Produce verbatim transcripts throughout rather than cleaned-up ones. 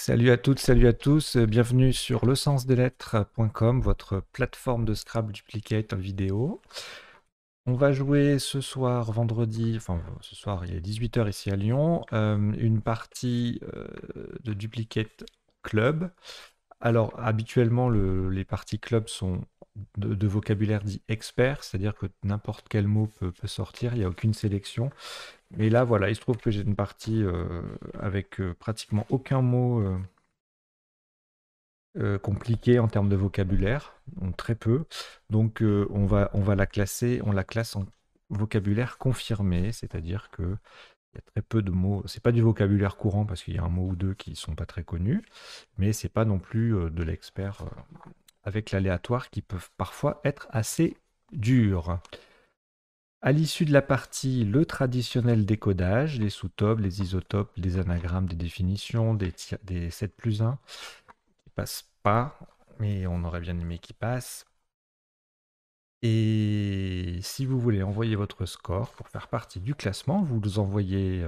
Salut à toutes, salut à tous, bienvenue sur le sens des lettres point com, votre plateforme de Scrabble Duplicate en vidéo. On va jouer ce soir, vendredi, enfin ce soir il est dix-huit heures ici à Lyon, euh, une partie euh, de Duplicate Club. Alors habituellement le, les parties club sont de, de vocabulaire dit expert, c'est-à-dire que n'importe quel mot peut, peut sortir, il n'y a aucune sélection. Et là, voilà, il se trouve que j'ai une partie euh, avec euh, pratiquement aucun mot euh, euh, compliqué en termes de vocabulaire, donc très peu. Donc euh, on va, on va la classer, on la classe en vocabulaire confirmé, c'est-à-dire que il y a très peu de mots. C'est pas du vocabulaire courant parce qu'il y a un mot ou deux qui sont pas très connus, mais c'est pas non plus euh, de l'expert euh, avec l'aléatoire qui peuvent parfois être assez durs. À l'issue de la partie, le traditionnel décodage, les sous-topes, les isotopes, les anagrammes, des définitions, des, des sept plus un, qui ne passent pas, mais on aurait bien aimé qu'ils passent. Et si vous voulez envoyer votre score pour faire partie du classement, vous envoyez,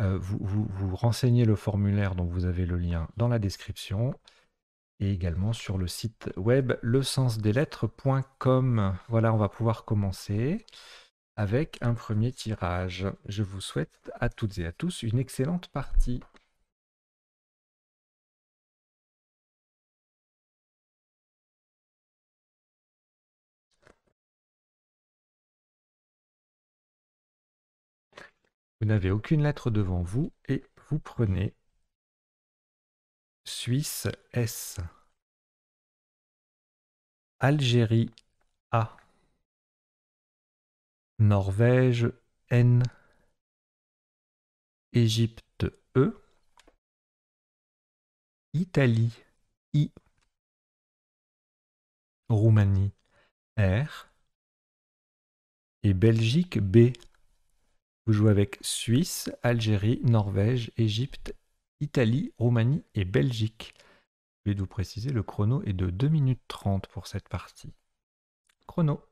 euh, vous, vous, vous renseignez le formulaire dont vous avez le lien dans la description. Et également sur le site web le sens des lettres point com. Voilà, on va pouvoir commencer avec un premier tirage. Je vous souhaite à toutes et à tous une excellente partie. Vous n'avez aucune lettre devant vous et vous prenez Suisse, S. Algérie, A. Norvège, N. Égypte, E. Italie, I. Roumanie, R. Et Belgique, B. Vous jouez avec Suisse, Algérie, Norvège, Égypte, Italie, Roumanie et Belgique. Je vais vous préciser, le chrono est de deux minutes trente pour cette partie. Chrono.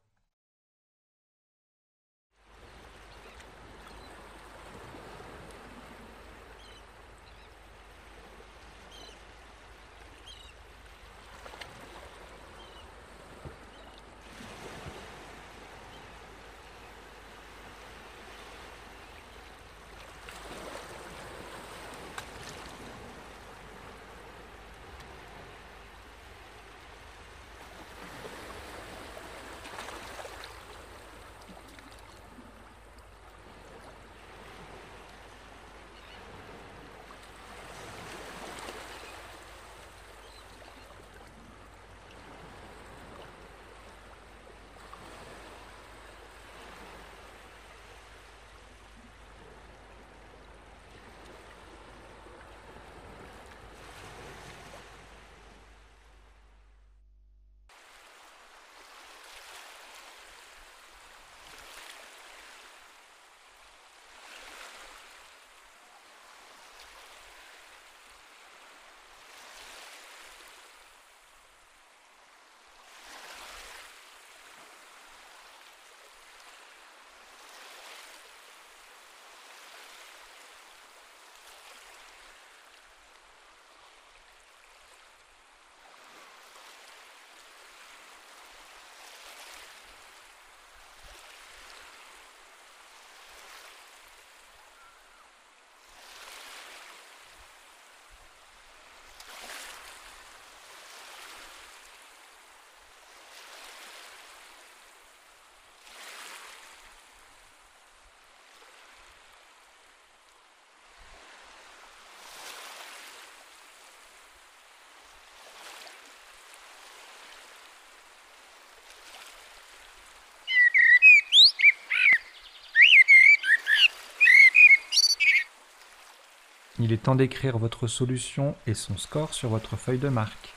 Il est temps d'écrire votre solution et son score sur votre feuille de marque.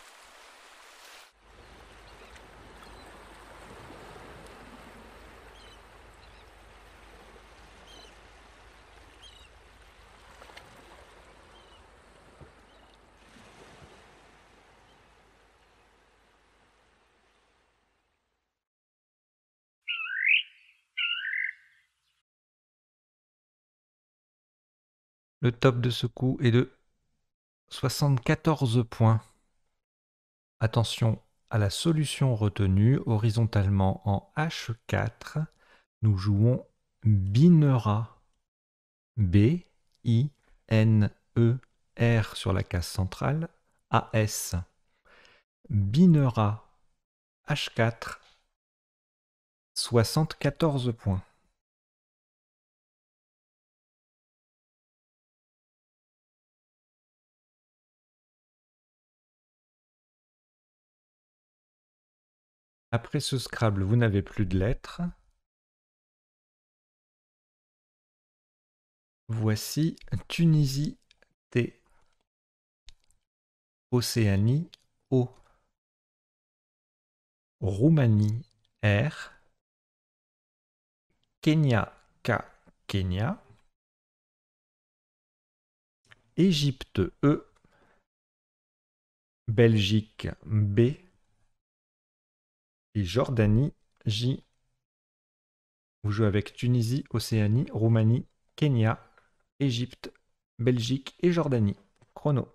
Le top de ce coup est de soixante-quatorze points. Attention à la solution retenue horizontalement en H quatre. Nous jouons Binera. B I N E R sur la case centrale. A S. Binera. H quatre. soixante-quatorze points. Après ce Scrabble, vous n'avez plus de lettres. Voici Tunisie, T. Océanie, O. Roumanie, R. Kenya, K. Kenya. Égypte, E. Belgique, B. Et Jordanie, J. Vous jouez avec Tunisie, Océanie, Roumanie, Kenya, Égypte, Belgique et Jordanie. Chrono.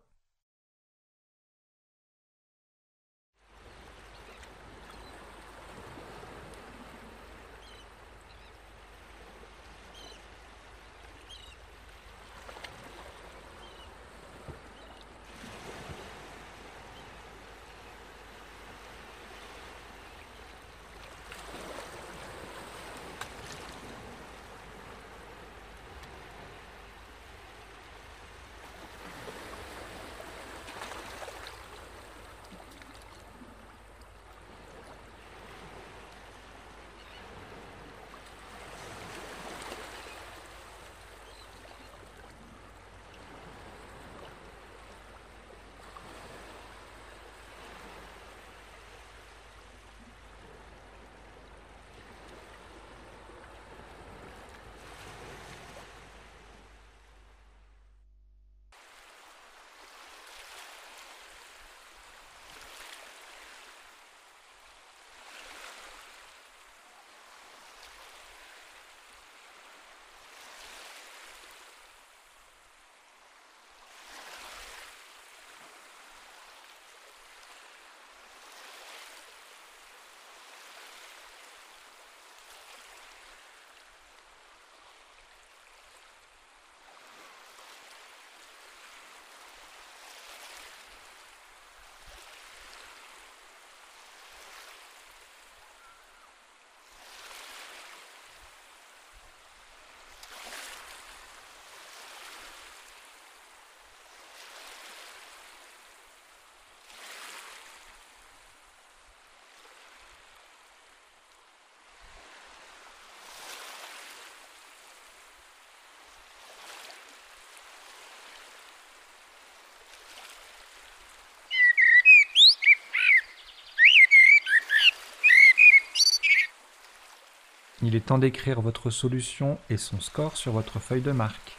Il est temps d'écrire votre solution et son score sur votre feuille de marque.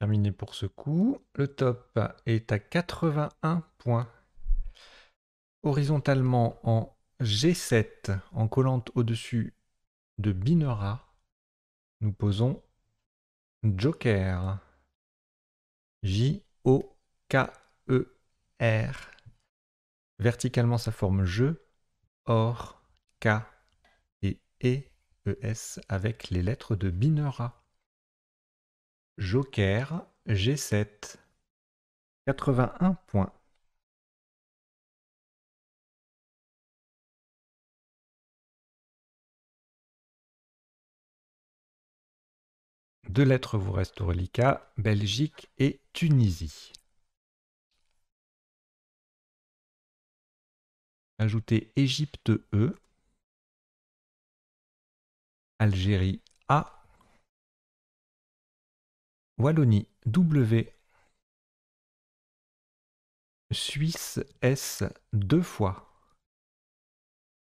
Terminé pour ce coup. Le top est à quatre-vingt-un points. Horizontalement en G sept, en collante au-dessus de Binera, nous posons Joker. J O K E R. Verticalement, ça forme jeu, or, K et E E S avec les lettres de Binera. Joker, G sept, quatre-vingt-un points. Deux lettres vous restent au reliquat, Belgique et Tunisie. Ajoutez Égypte, E. Algérie, A. Wallonie, W. Suisse, S, deux fois.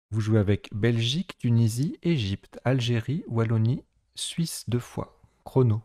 Vous jouez avec Belgique, Tunisie, Égypte, Algérie, Wallonie, Suisse deux fois. Chrono.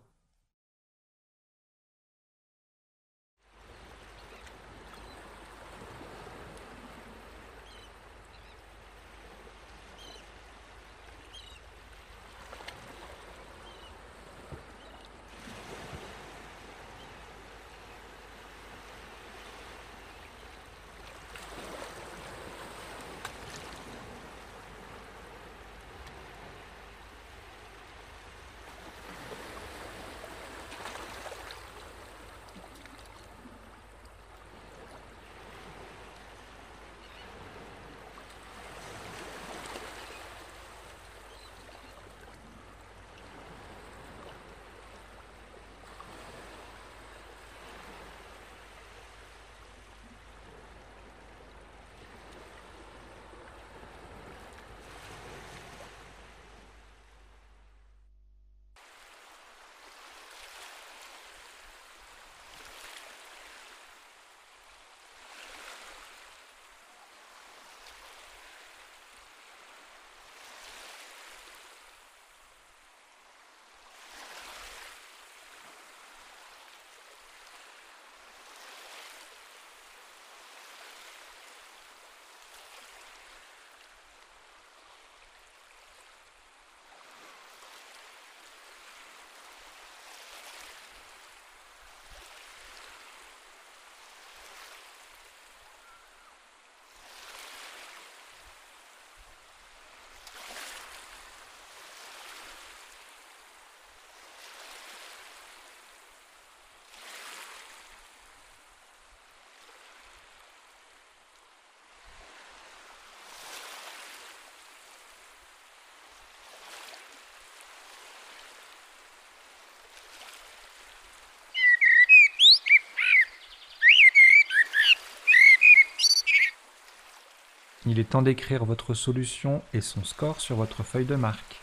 Il est temps d'écrire votre solution et son score sur votre feuille de marque.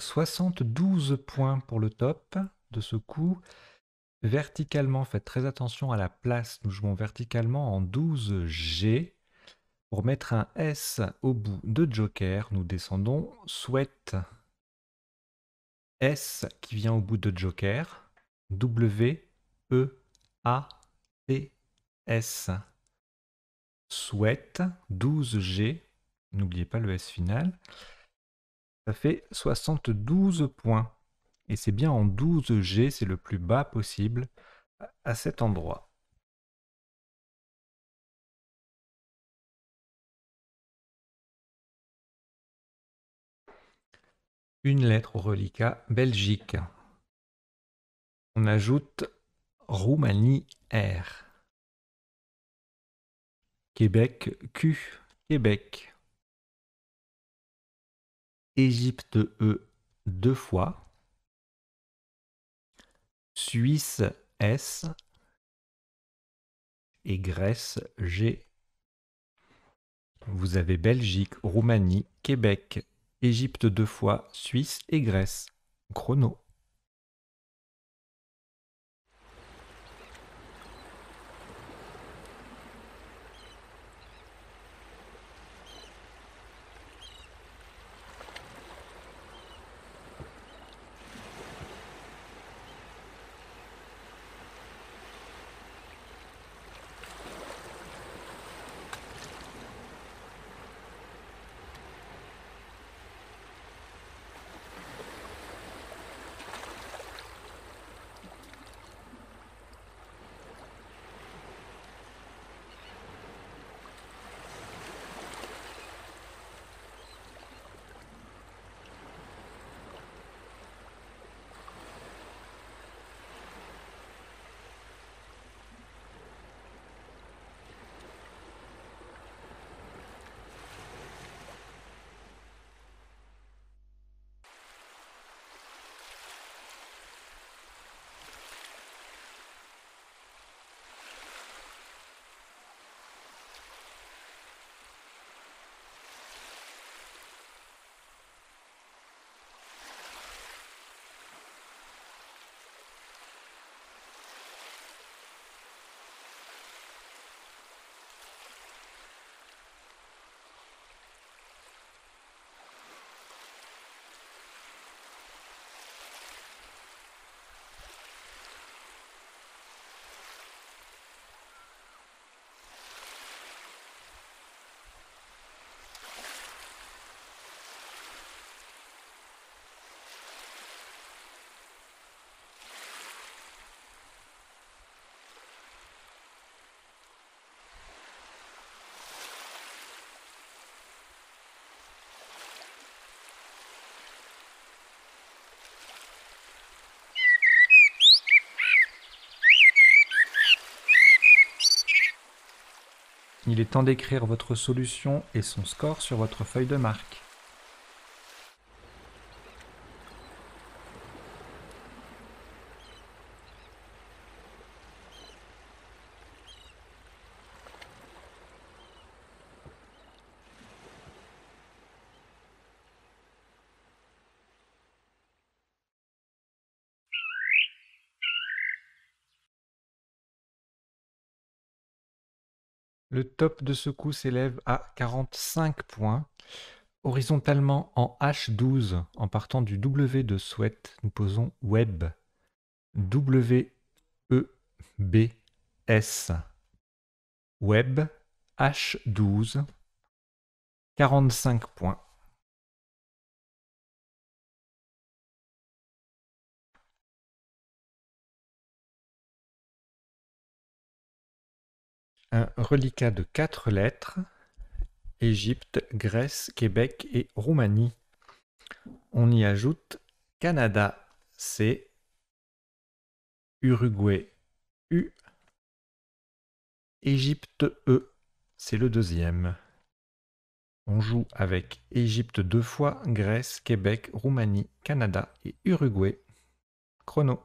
soixante-douze points pour le top de ce coup. Verticalement, faites très attention à la place. Nous jouons verticalement en douze G. Pour mettre un S au bout de Joker, nous descendons Sweat. S qui vient au bout de Joker. W, E, A, T, S. Sweat, douze G. N'oubliez pas le S final. Ça fait soixante-douze points. Et c'est bien en douze G, c'est le plus bas possible à cet endroit. Une lettre au reliquat Belgique. On ajoute Roumanie R. Québec Q. Québec. Égypte E deux fois, Suisse S et Grèce G. Vous avez Belgique, Roumanie, Québec, Égypte deux fois, Suisse et Grèce. Chrono. Il est temps d'écrire votre solution et son score sur votre feuille de marque. Le top de ce coup s'élève à quarante-cinq points. Horizontalement en H douze, en partant du W de Sweat, nous posons Web. W E B S. Web, H douze, quarante-cinq points. Un reliquat de quatre lettres, Égypte, Grèce, Québec et Roumanie. On y ajoute Canada, C, Uruguay, U, Égypte, E, c'est le deuxième. On joue avec Égypte deux fois, Grèce, Québec, Roumanie, Canada et Uruguay. Chrono.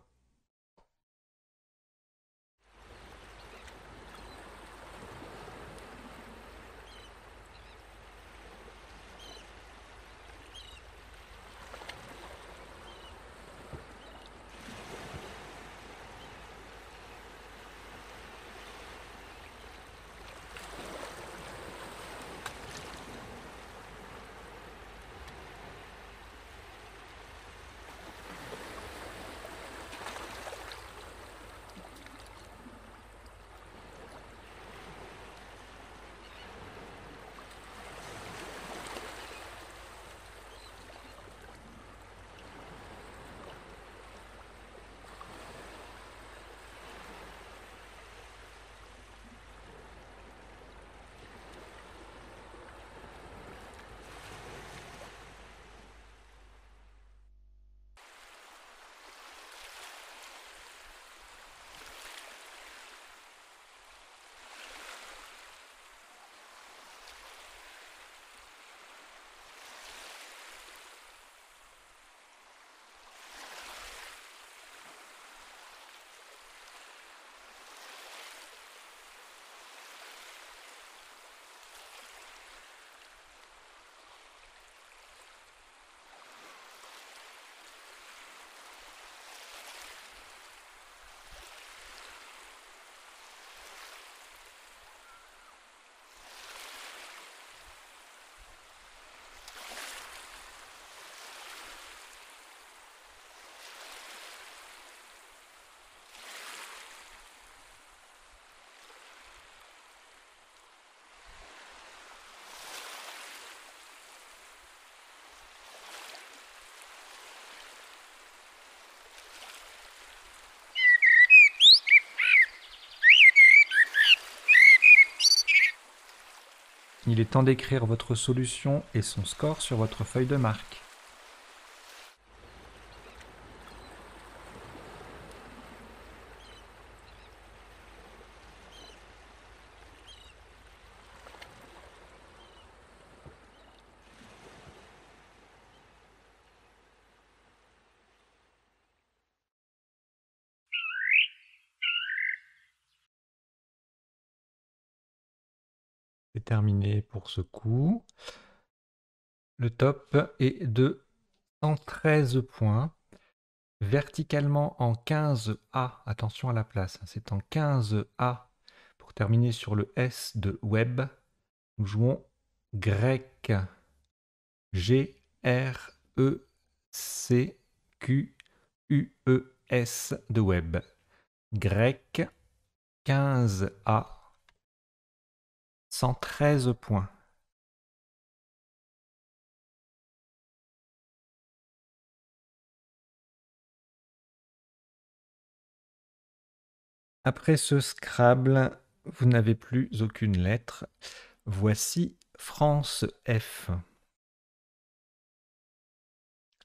Il est temps d'écrire votre solution et son score sur votre feuille de marque. C'est terminé pour ce coup. Le top est de cent treize points. Verticalement en quinze A, attention à la place, c'est en quinze A pour terminer sur le S de web. Nous jouons grec. G R E C Q U E S de web. Grec, quinze A. cent treize points. Après ce Scrabble, vous n'avez plus aucune lettre. Voici France F.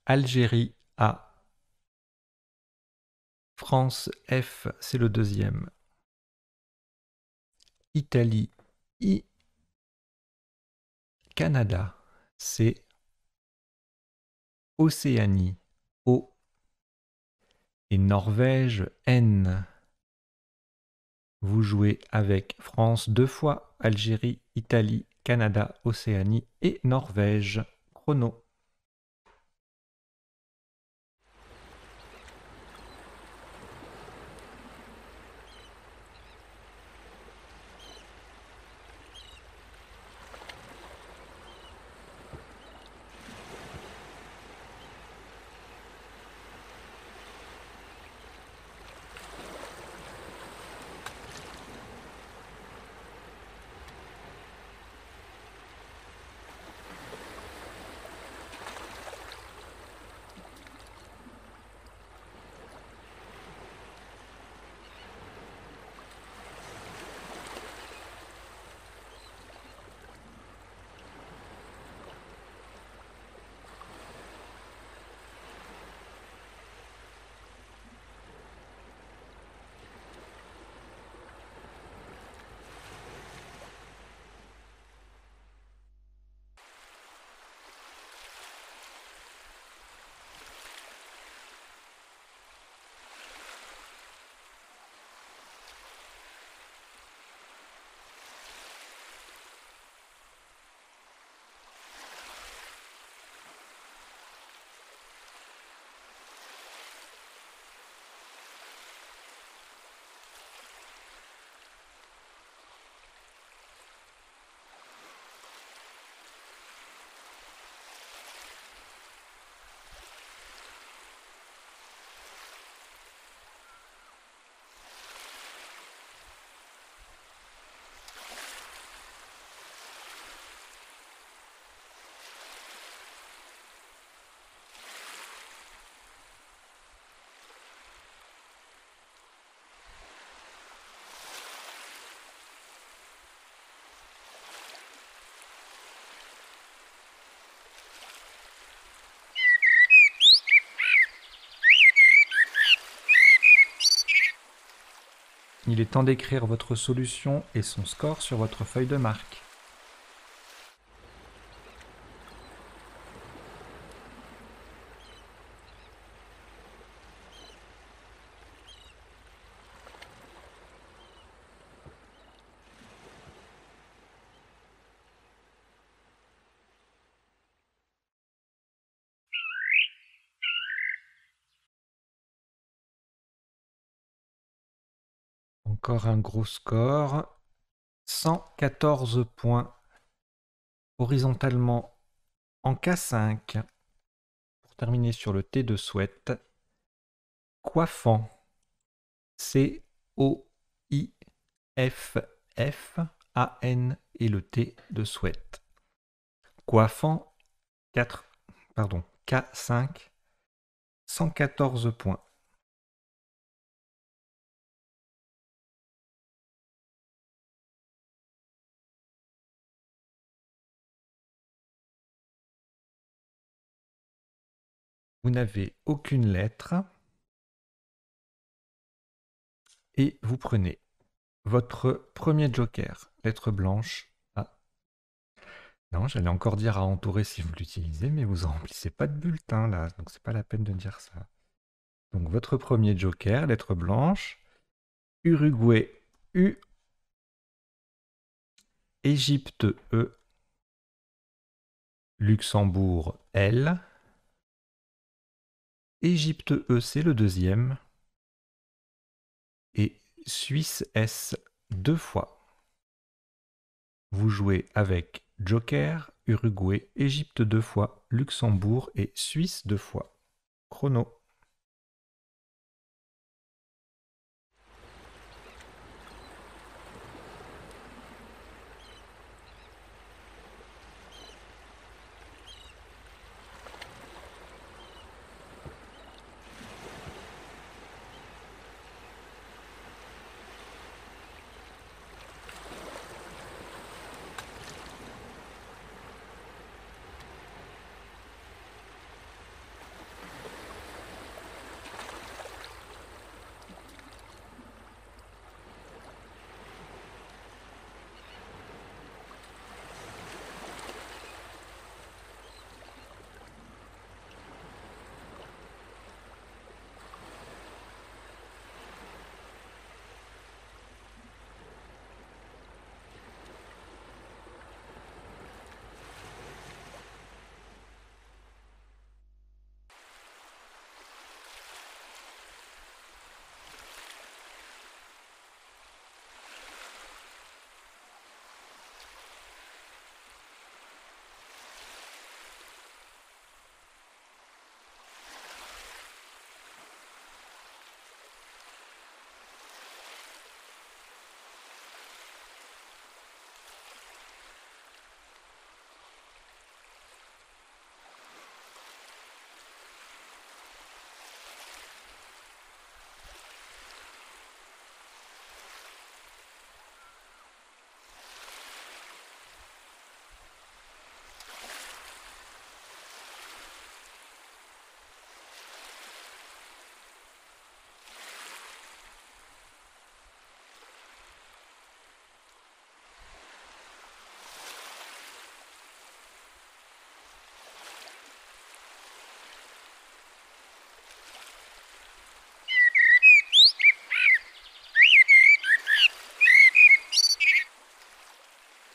Algérie A. France F, c'est le deuxième. Italie I, Canada, c'est Océanie, O, et Norvège, N. Vous jouez avec France deux fois, Algérie, Italie, Canada, Océanie et Norvège. Chrono. Il est temps d'écrire votre solution et son score sur votre feuille de marque. Encore un gros score, cent quatorze points, horizontalement en K cinq, pour terminer sur le T de Sweat. Coiffant, C O I F F A N et le T de Sweat. Coiffant, quatre, pardon, K cinq, cent quatorze points. Vous n'avez aucune lettre et vous prenez votre premier joker, lettre blanche A. Non, j'allais encore dire à entourer si vous l'utilisez, mais vous en remplissez pas de bulletin là, donc c'est pas la peine de dire ça. Donc votre premier joker, lettre blanche, Uruguay U, Égypte E, Luxembourg L, Égypte E, c'est le deuxième, et Suisse S, deux fois. Vous jouez avec Joker, Uruguay, Égypte deux fois, Luxembourg et Suisse deux fois. Chrono.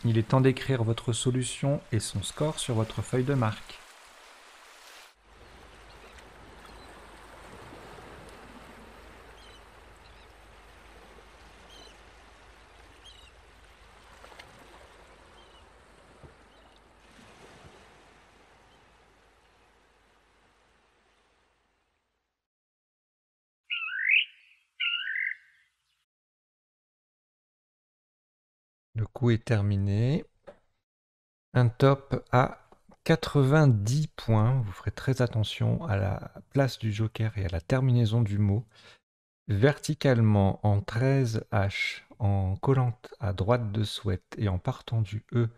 Il est temps d'écrire votre solution et son score sur votre feuille de marque. Le coup est terminé. Un top à quatre-vingt-dix points. Vous ferez très attention à la place du joker et à la terminaison du mot. Verticalement en treize H, en collante à droite de Sweat et en partant du E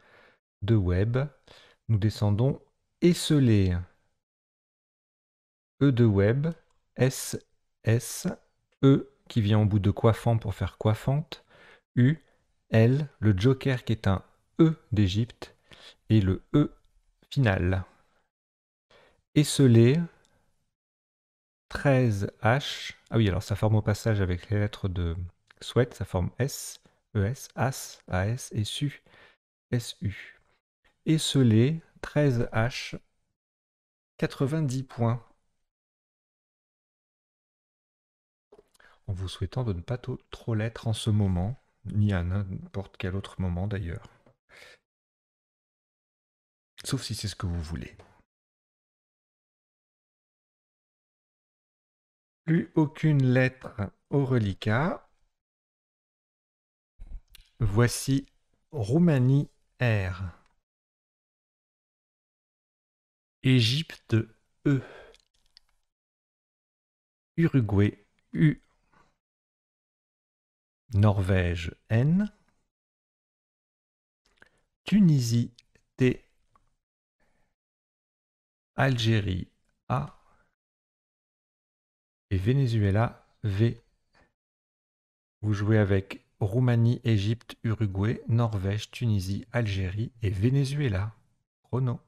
de Web, nous descendons Esselé. E de Web, S, S, E qui vient au bout de coiffant pour faire coiffante, U, L, le joker qui est un E d'Égypte, et le E final. Esselé, treize H, ah oui, alors ça forme au passage avec les lettres de Sweat, ça forme S, E S, AS, AS et SU, SU. Esselé, treize H, quatre-vingt-dix points. En vous souhaitant de ne pas trop l'être en ce moment, ni à n'importe quel autre moment d'ailleurs. Sauf si c'est ce que vous voulez. Plus aucune lettre au reliquat. Voici Roumanie R. Égypte E. Uruguay U. Norvège, N. Tunisie, T. Algérie, A. Et Venezuela, V. Vous jouez avec Roumanie, Égypte, Uruguay, Norvège, Tunisie, Algérie et Venezuela. Chrono.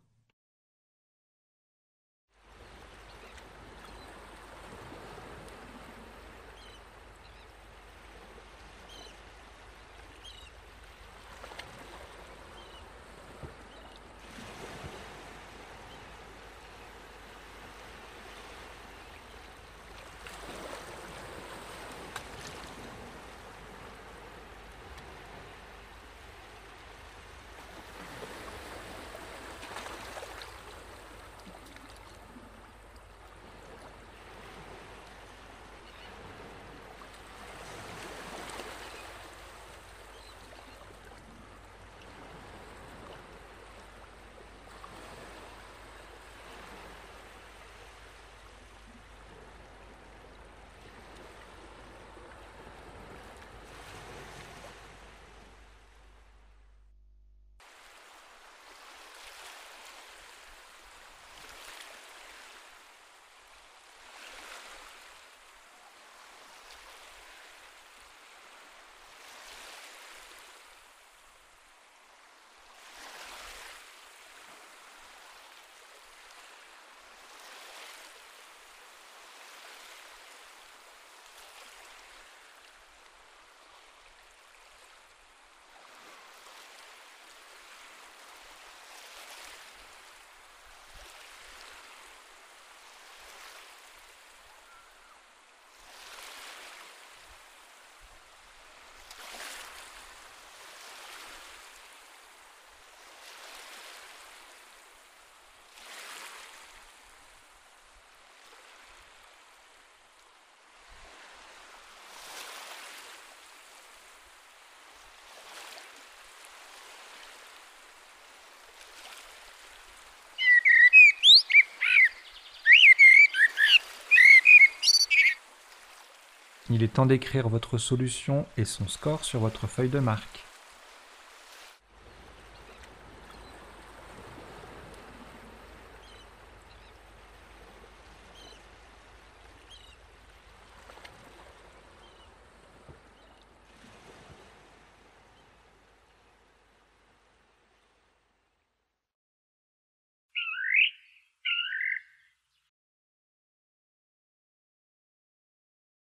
Il est temps d'écrire votre solution et son score sur votre feuille de marque.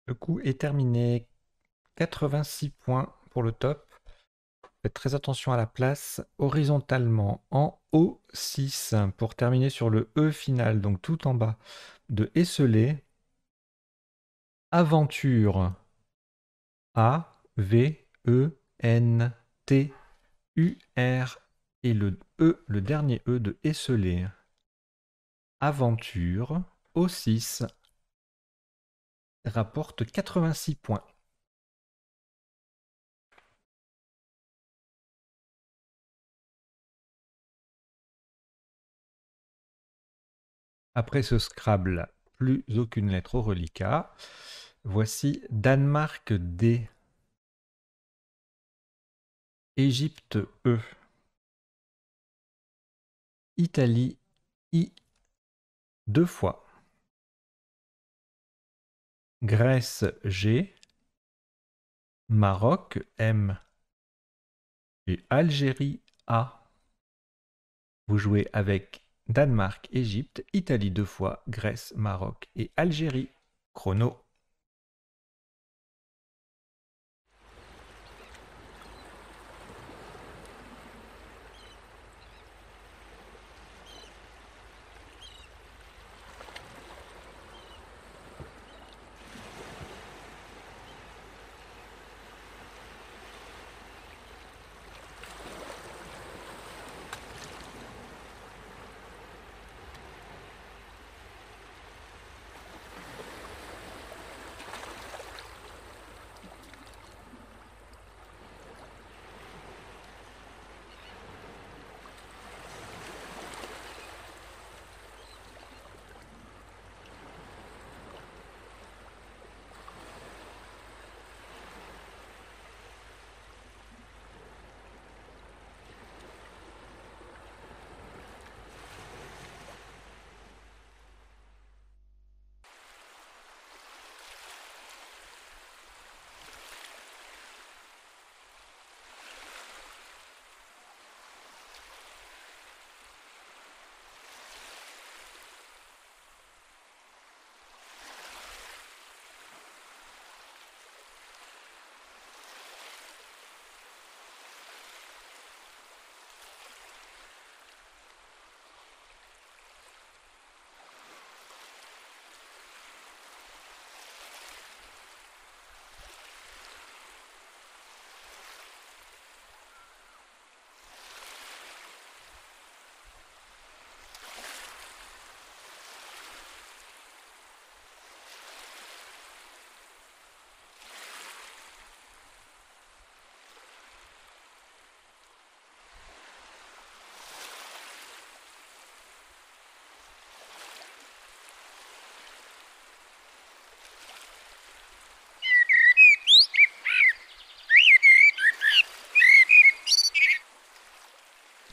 Le coup est terminé. quatre-vingt-six points pour le top. Faites très attention à la place horizontalement en O six pour terminer sur le E final, donc tout en bas de Esselé. Aventure. A V E N T U R et le E, le dernier E de Esselé. Aventure O six rapporte quatre-vingt-six points. Après ce Scrabble, plus aucune lettre au reliquat. Voici Danemark D, Égypte E, Italie I deux fois, Grèce G, Maroc M et Algérie A. Vous jouez avec Danemark, Égypte, Italie deux fois, Grèce, Maroc et Algérie. Chrono.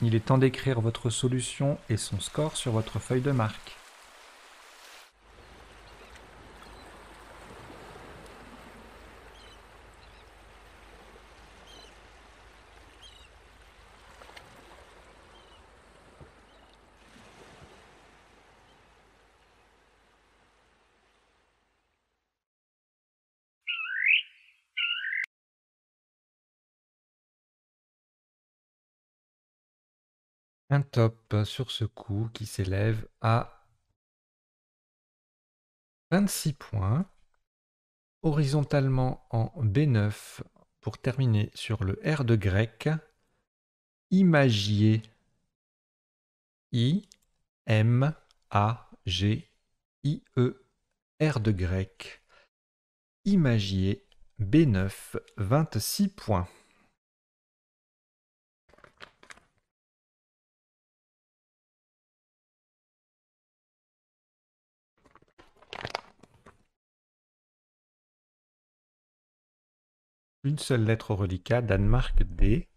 Il est temps d'écrire votre solution et son score sur votre feuille de marque. Un top sur ce coup qui s'élève à vingt-six points, horizontalement en B neuf pour terminer sur le R de grec, Imagier, I M A G I E, R de grec, Imagier, B neuf, vingt-six points. Une seule lettre au reliquat, Danemark D.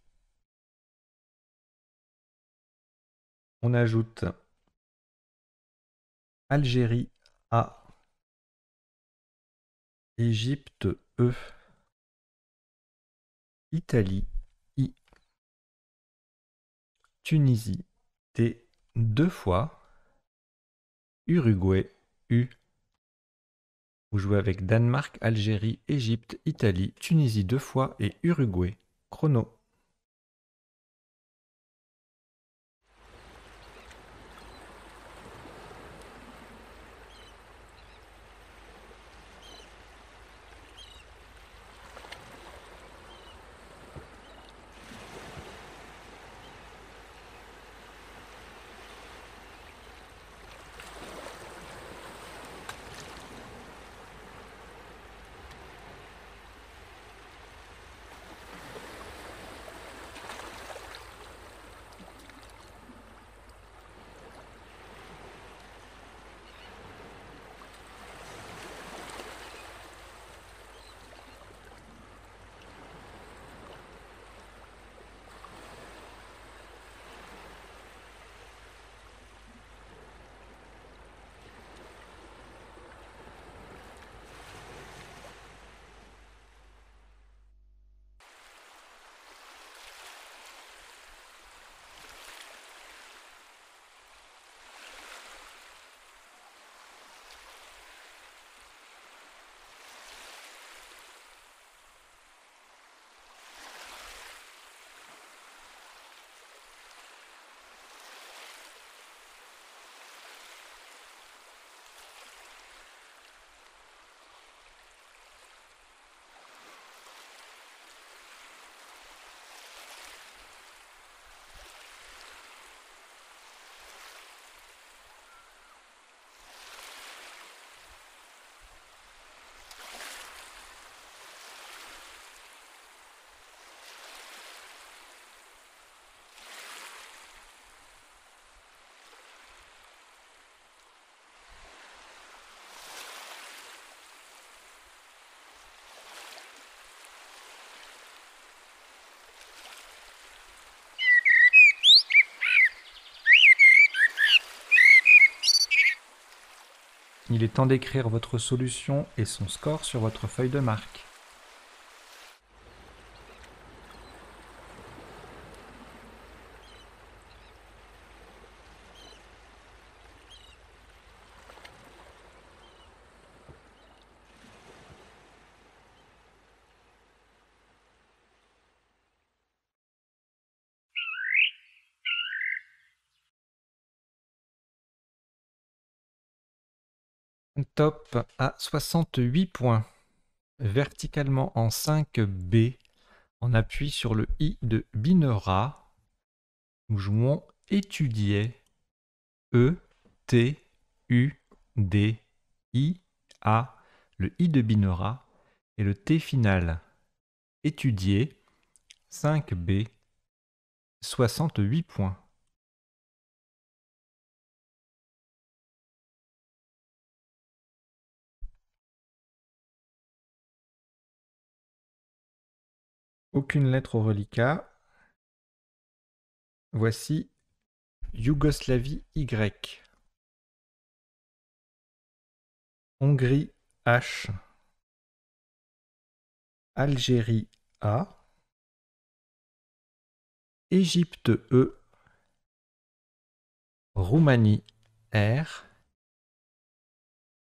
On ajoute Algérie A, Égypte E, Italie I, Tunisie T deux fois, Uruguay U. Vous jouez avec Danemark, Algérie, Égypte, Italie, Tunisie deux fois et Uruguay. Chrono. Il est temps d'écrire votre solution et son score sur votre feuille de marque. Top à soixante-huit points, verticalement en cinq B, en appui sur le I de Binera, nous jouons Étudier, E T U D I A, le I de Binera et le T final. Étudier, cinq B, soixante-huit points. Aucune lettre au reliquat. Voici Yougoslavie Y. Hongrie H. Algérie A. Égypte E. Roumanie R.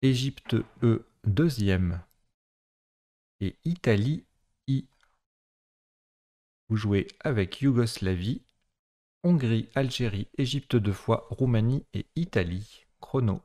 Égypte E deuxième. Et Italie I. Vous jouez avec Yougoslavie, Hongrie, Algérie, Égypte deux fois, Roumanie et Italie. Chrono.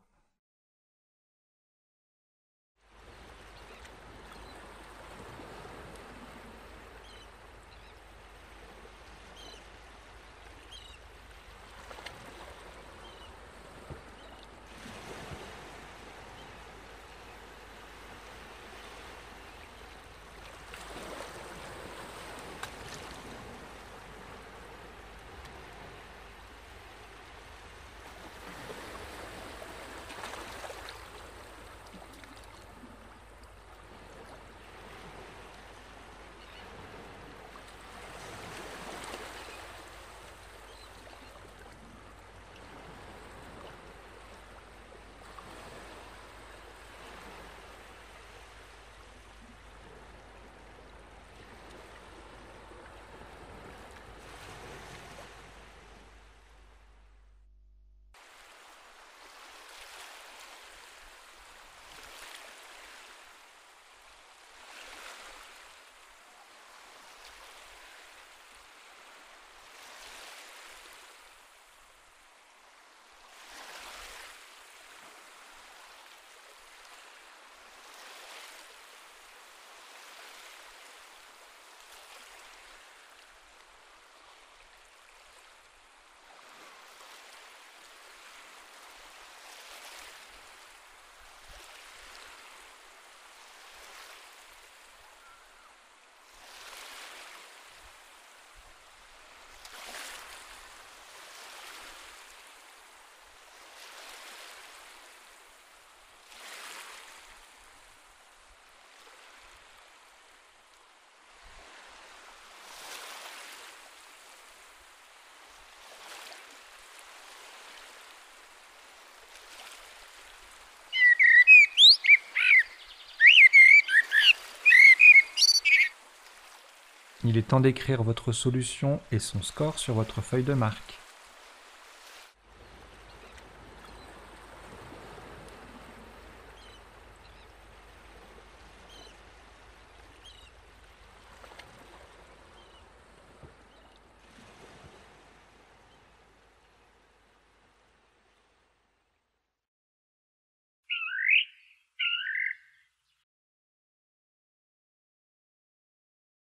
Il est temps d'écrire votre solution et son score sur votre feuille de marque.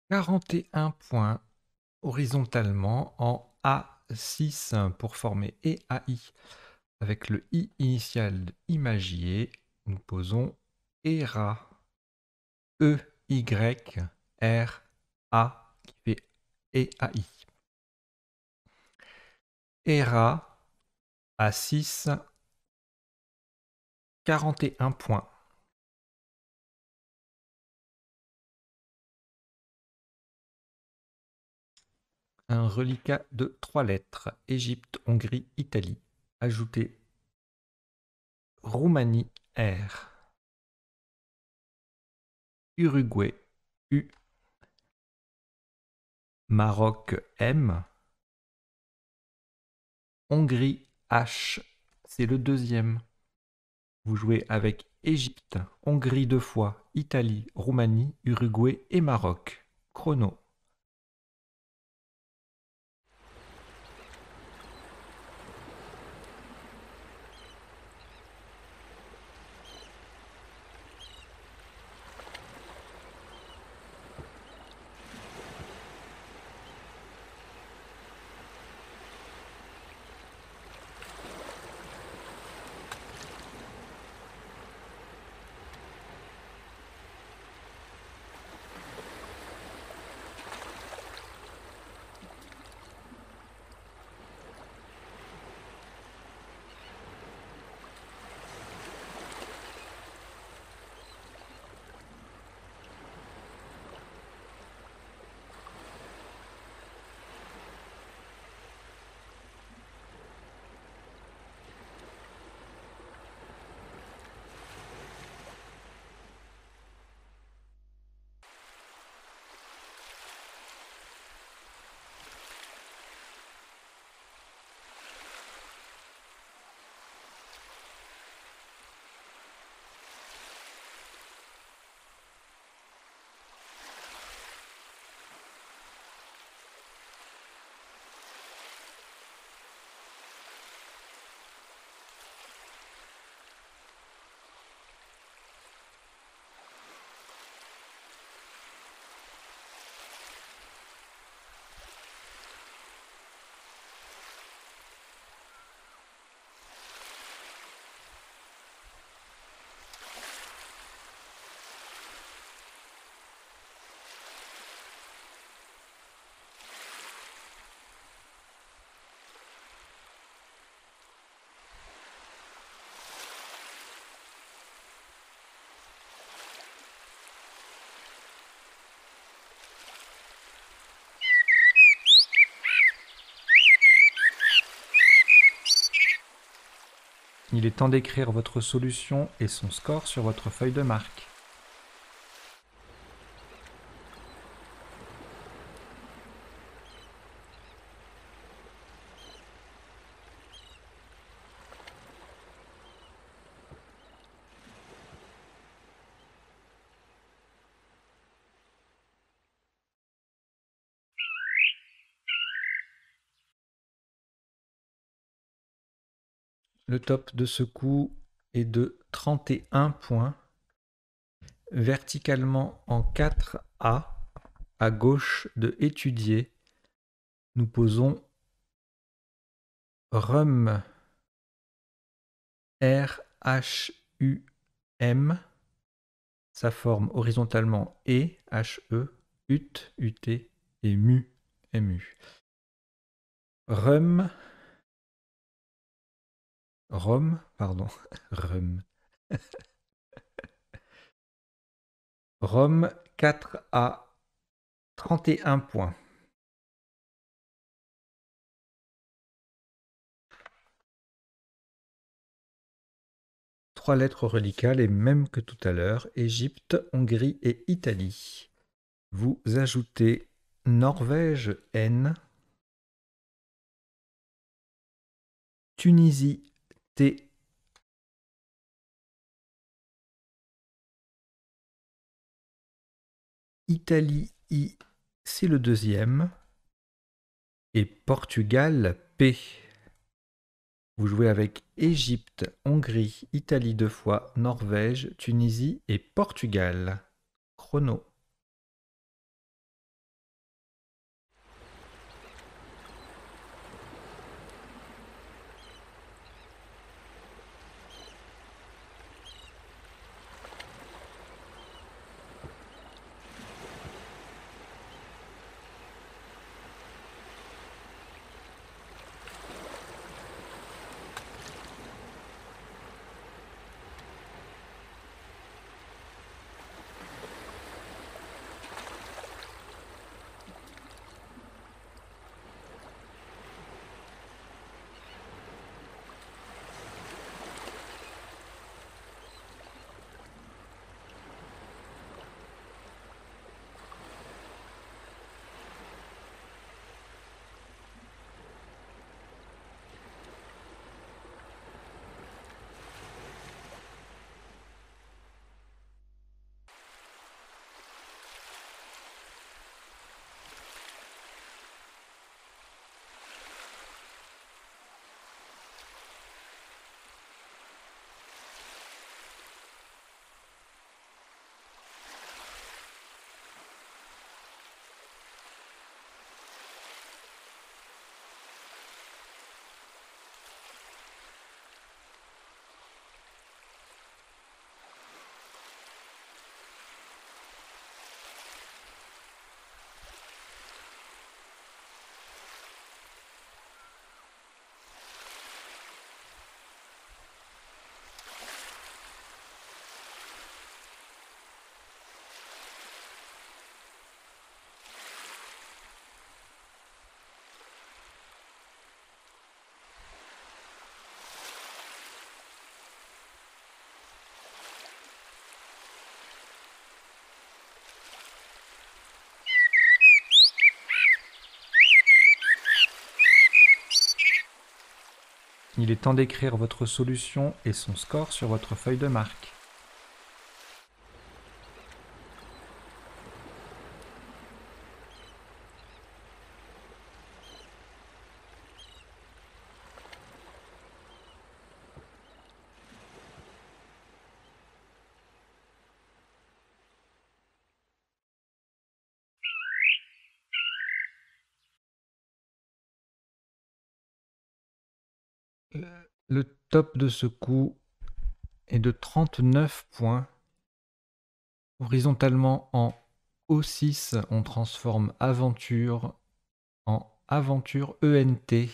quarante et un points horizontalement en A six pour former E A I. Avec le I initial de Imagier, nous posons Eyra, E Y R A qui fait E A I. Eyra A six, quarante et un points. Un reliquat de trois lettres, Égypte, Hongrie, Italie. Ajoutez Roumanie R. Uruguay, U. Maroc, M. Hongrie, H. C'est le deuxième. Vous jouez avec Égypte, Hongrie deux fois, Italie, Roumanie, Uruguay et Maroc. Chrono. Il est temps d'écrire votre solution et son score sur votre feuille de marque. Le top de ce coup est de trente et un points, verticalement en quatre A, à gauche de Étudier. Nous posons Rum, R H U M, sa forme horizontalement E, H E, U T, U T et M U, M U. Rum, Rome, pardon, Rome. Rome quatre A, trente et un points. Trois lettres relicales et mêmes que tout à l'heure, Égypte, Hongrie et Italie. Vous ajoutez Norvège, N. Tunisie, T. Italie, I, c'est le deuxième. Et Portugal, P. Vous jouez avec Égypte, Hongrie, Italie deux fois, Norvège, Tunisie et Portugal. Chrono. Il est temps d'écrire votre solution et son score sur votre feuille de marque. Le top de ce coup est de trente-neuf points. Horizontalement en O six, on transforme Aventure en Aventure E N T.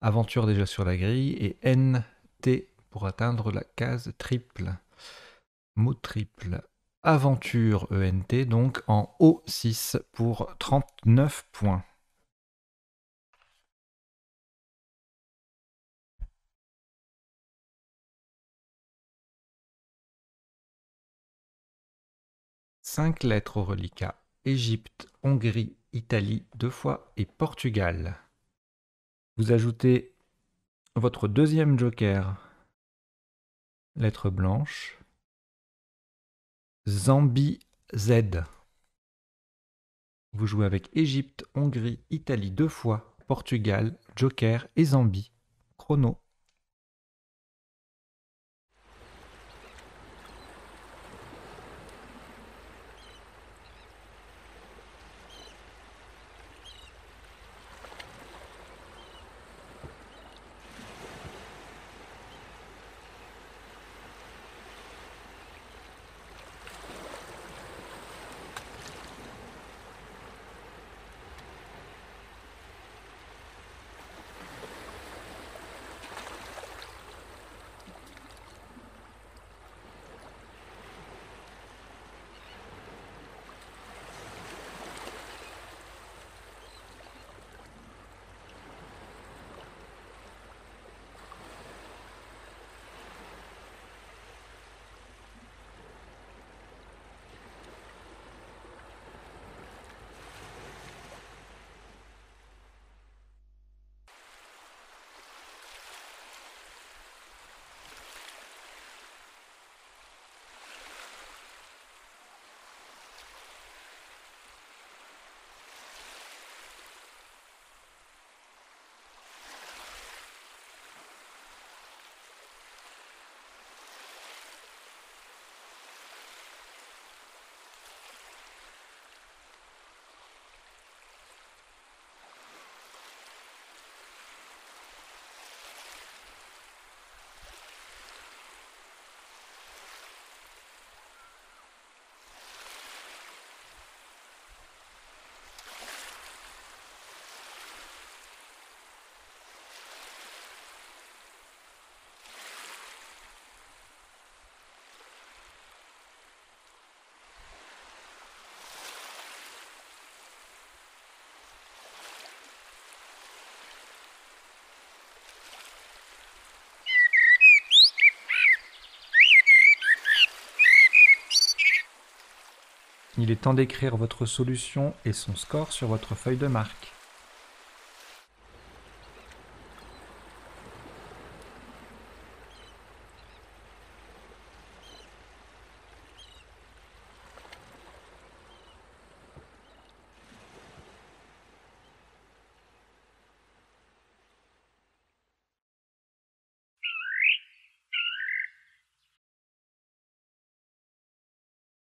Aventure déjà sur la grille et N T pour atteindre la case triple. Mot triple. Aventure E N T donc en O six pour trente-neuf points. cinq lettres au reliquat, Égypte, Hongrie, Italie, deux fois, et Portugal. Vous ajoutez votre deuxième joker, lettre blanche, Zambie Z. Vous jouez avec Égypte, Hongrie, Italie, deux fois, Portugal, joker et Zambie. Chrono. Il est temps d'écrire votre solution et son score sur votre feuille de marque.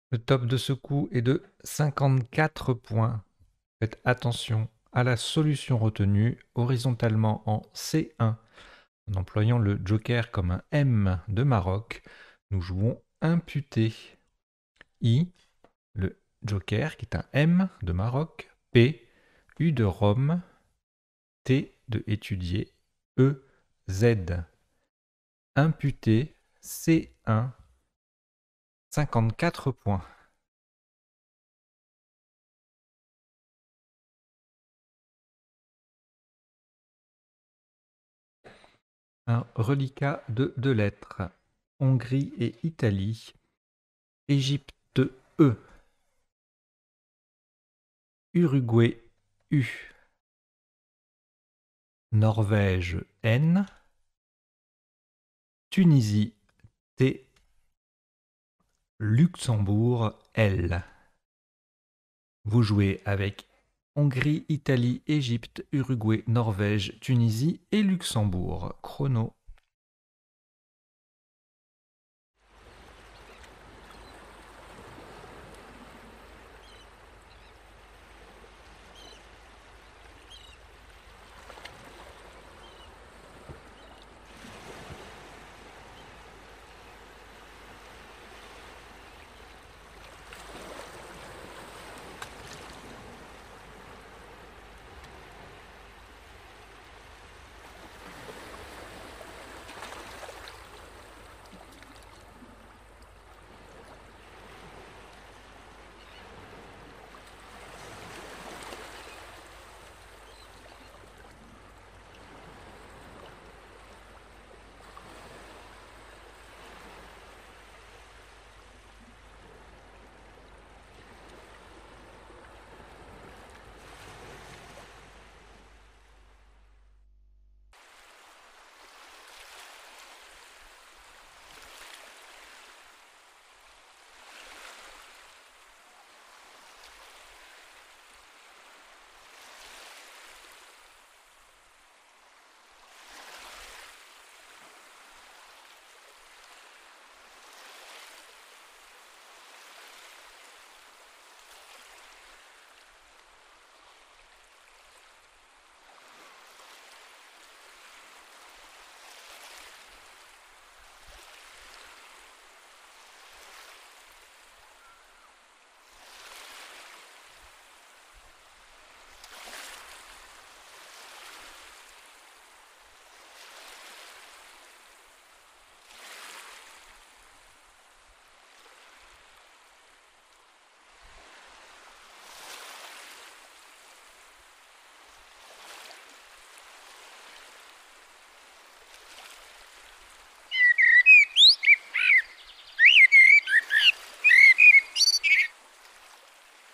Le top de ce coup est de cinquante-quatre points. Faites attention à la solution retenue horizontalement en C un. En employant le joker comme un M de Maroc, nous jouons imputé. I, le joker qui est un M de Maroc, P, U de Rome, T de étudier, E, Z. Imputé, C un. cinquante-quatre points. Un reliquat de deux lettres, Hongrie et Italie, Égypte E, Uruguay U, Norvège, N. Tunisie, T. Luxembourg, L. Vous jouez avec Hongrie, Italie, Égypte, Uruguay, Norvège, Tunisie et Luxembourg. Chrono.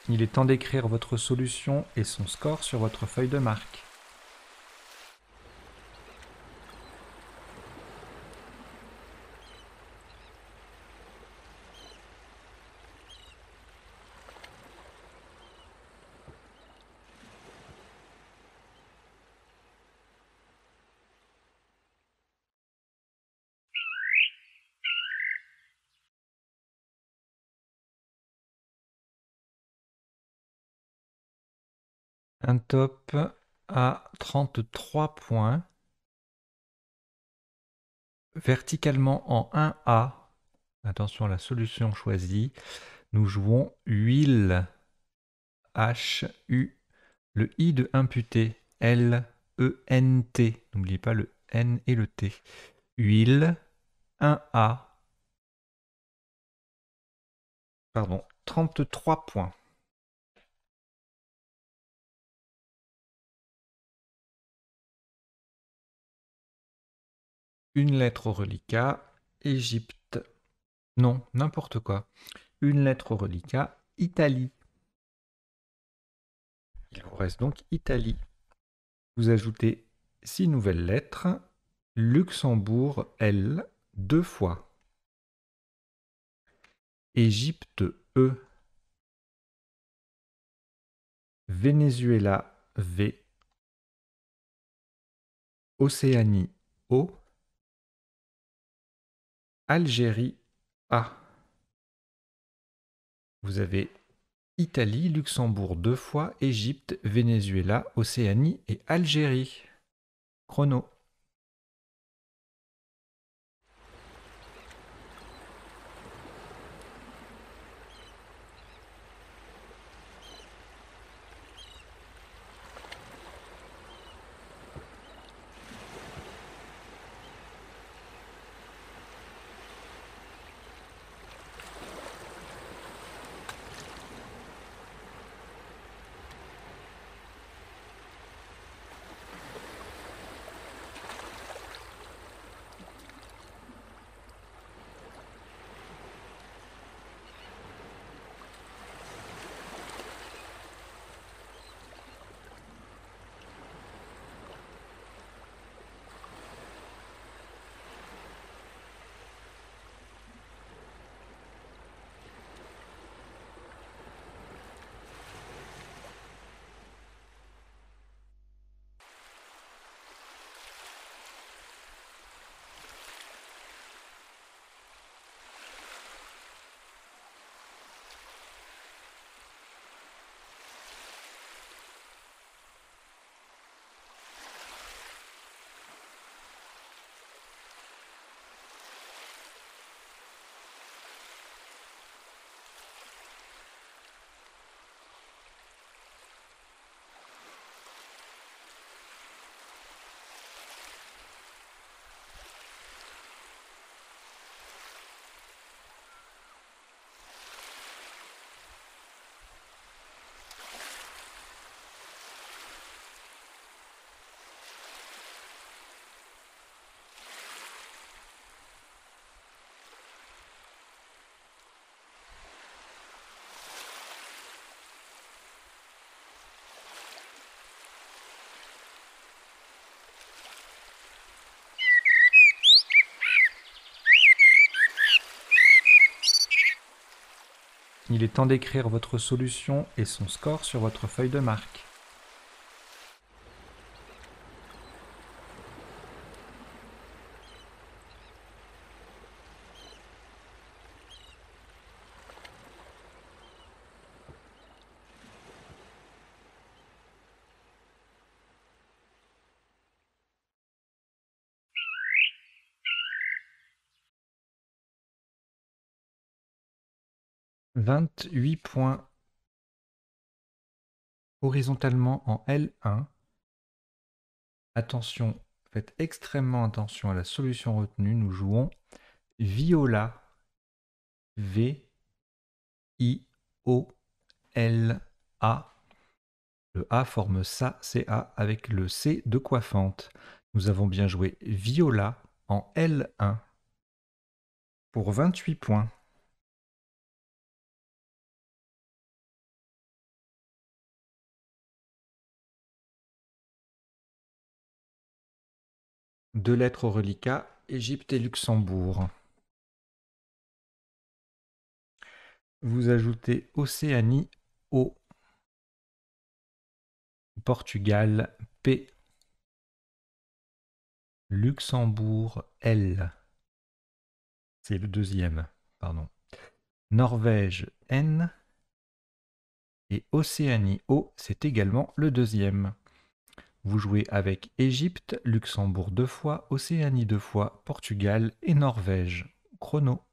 Il est temps d'écrire votre solution et son score sur votre feuille de marque. Un top à trente-trois points, verticalement en un A, attention à la solution choisie, nous jouons huile, H, U, le I de imputé, L, E, N, T, n'oubliez pas le N et le T, huile, un A, pardon, trente-trois points. Une lettre au reliquat, Égypte. Non, n'importe quoi. Une lettre au reliquat, Italie. Il vous reste donc Italie. Vous ajoutez six nouvelles lettres. Luxembourg, L, deux fois. Égypte, E. Venezuela, V. Océanie, O. Algérie, A. Vous avez Italie, Luxembourg deux fois, Égypte, Venezuela, Océanie et Algérie. Chrono. Il est temps d'écrire votre solution et son score sur votre feuille de marque. vingt-huit points horizontalement en L un. Attention, faites extrêmement attention à la solution retenue. Nous jouons Viola. V I O L A. Le A forme ça, C A avec le C de coiffante. Nous avons bien joué Viola en L un pour vingt-huit points. Deux lettres au reliquat, Égypte et Luxembourg. Vous ajoutez Océanie, O. Portugal, P. Luxembourg, L. C'est le deuxième, pardon. Norvège, N. Et Océanie, O, c'est également le deuxième. Vous jouez avec Égypte, Luxembourg deux fois, Océanie deux fois, Portugal et Norvège. Chrono.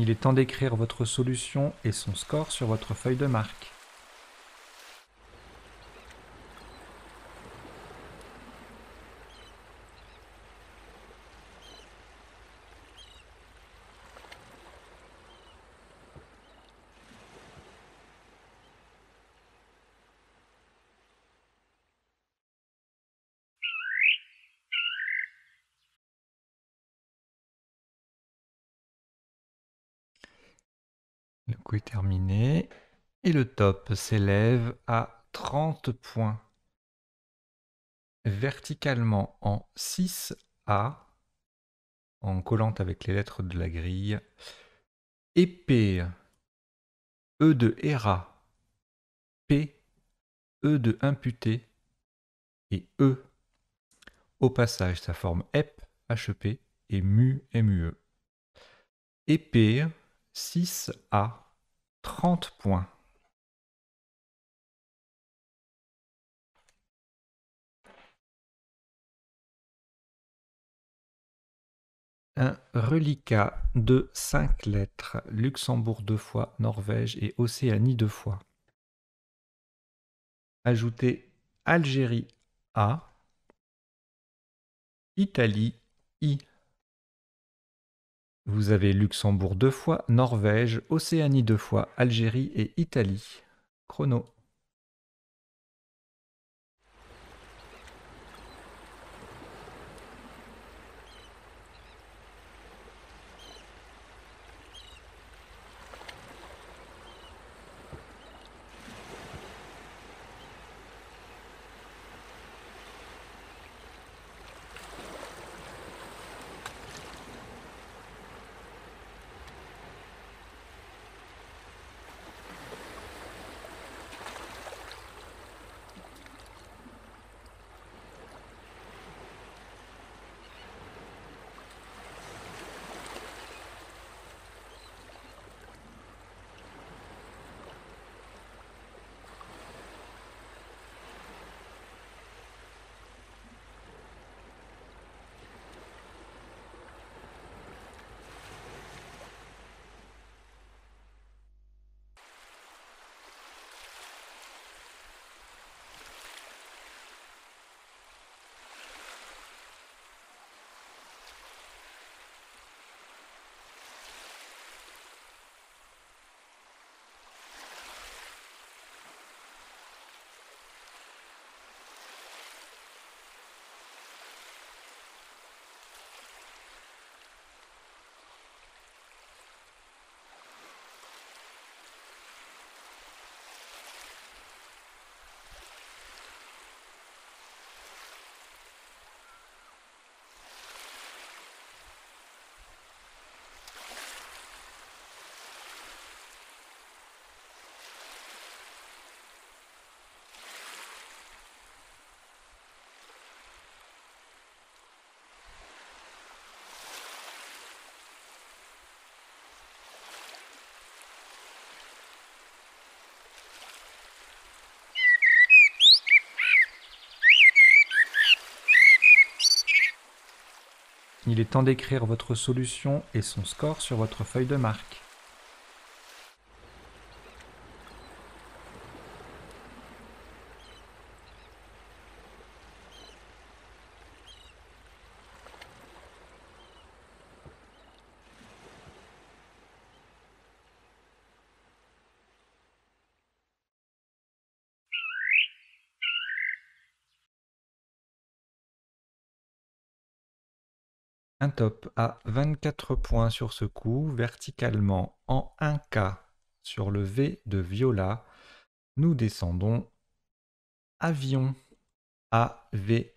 Il est temps d'écrire votre solution et son score sur votre feuille de marque. Le coup est terminé et le top s'élève à trente points. Verticalement en six A, en collant avec les lettres de la grille. Épée, E de Eyra, P, E de imputé et E. Au passage, ça forme E P, H E P et M U, M U E. Épée, six A, trente points. un reliquat de cinq lettres, Luxembourg deux fois, Norvège et Océanie deux fois. Ajoutez Algérie A, Italie I. Vous avez Luxembourg deux fois, Norvège, Océanie deux fois, Algérie et Italie. Chrono. Il est temps d'écrire votre solution et son score sur votre feuille de marque. Un top à vingt-quatre points sur ce coup, verticalement en un K sur le V de Viola. Nous descendons avion, A V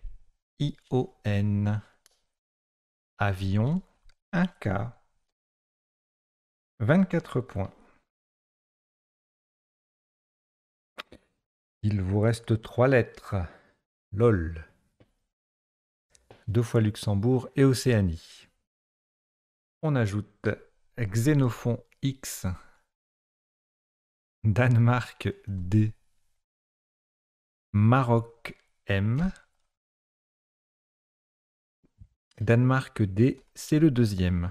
I O N. Avion, un K, vingt-quatre points. Il vous reste trois lettres, L O L. Deux fois Luxembourg et Océanie. On ajoute Xénophon X, Danemark D, Maroc M. Danemark D, c'est le deuxième.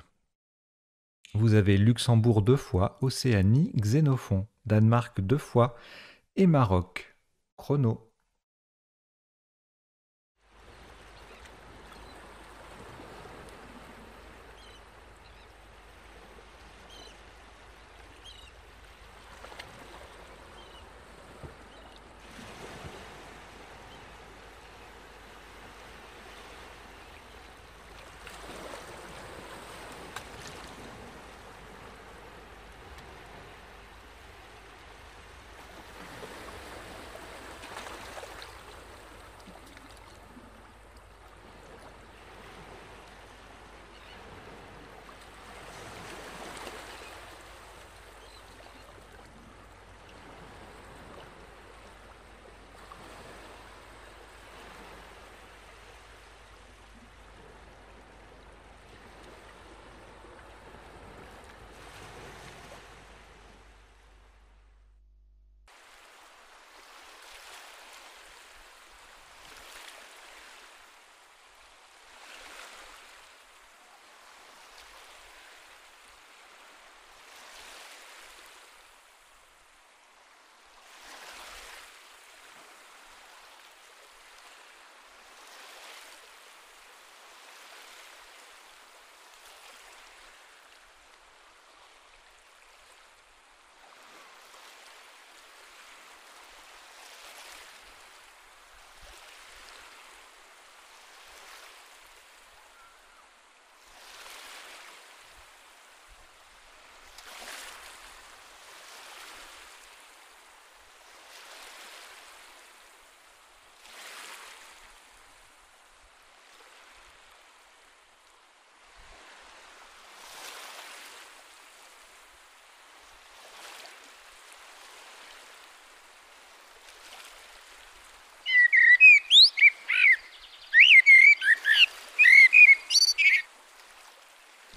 Vous avez Luxembourg deux fois, Océanie, Xénophon, Danemark deux fois et Maroc. Chrono.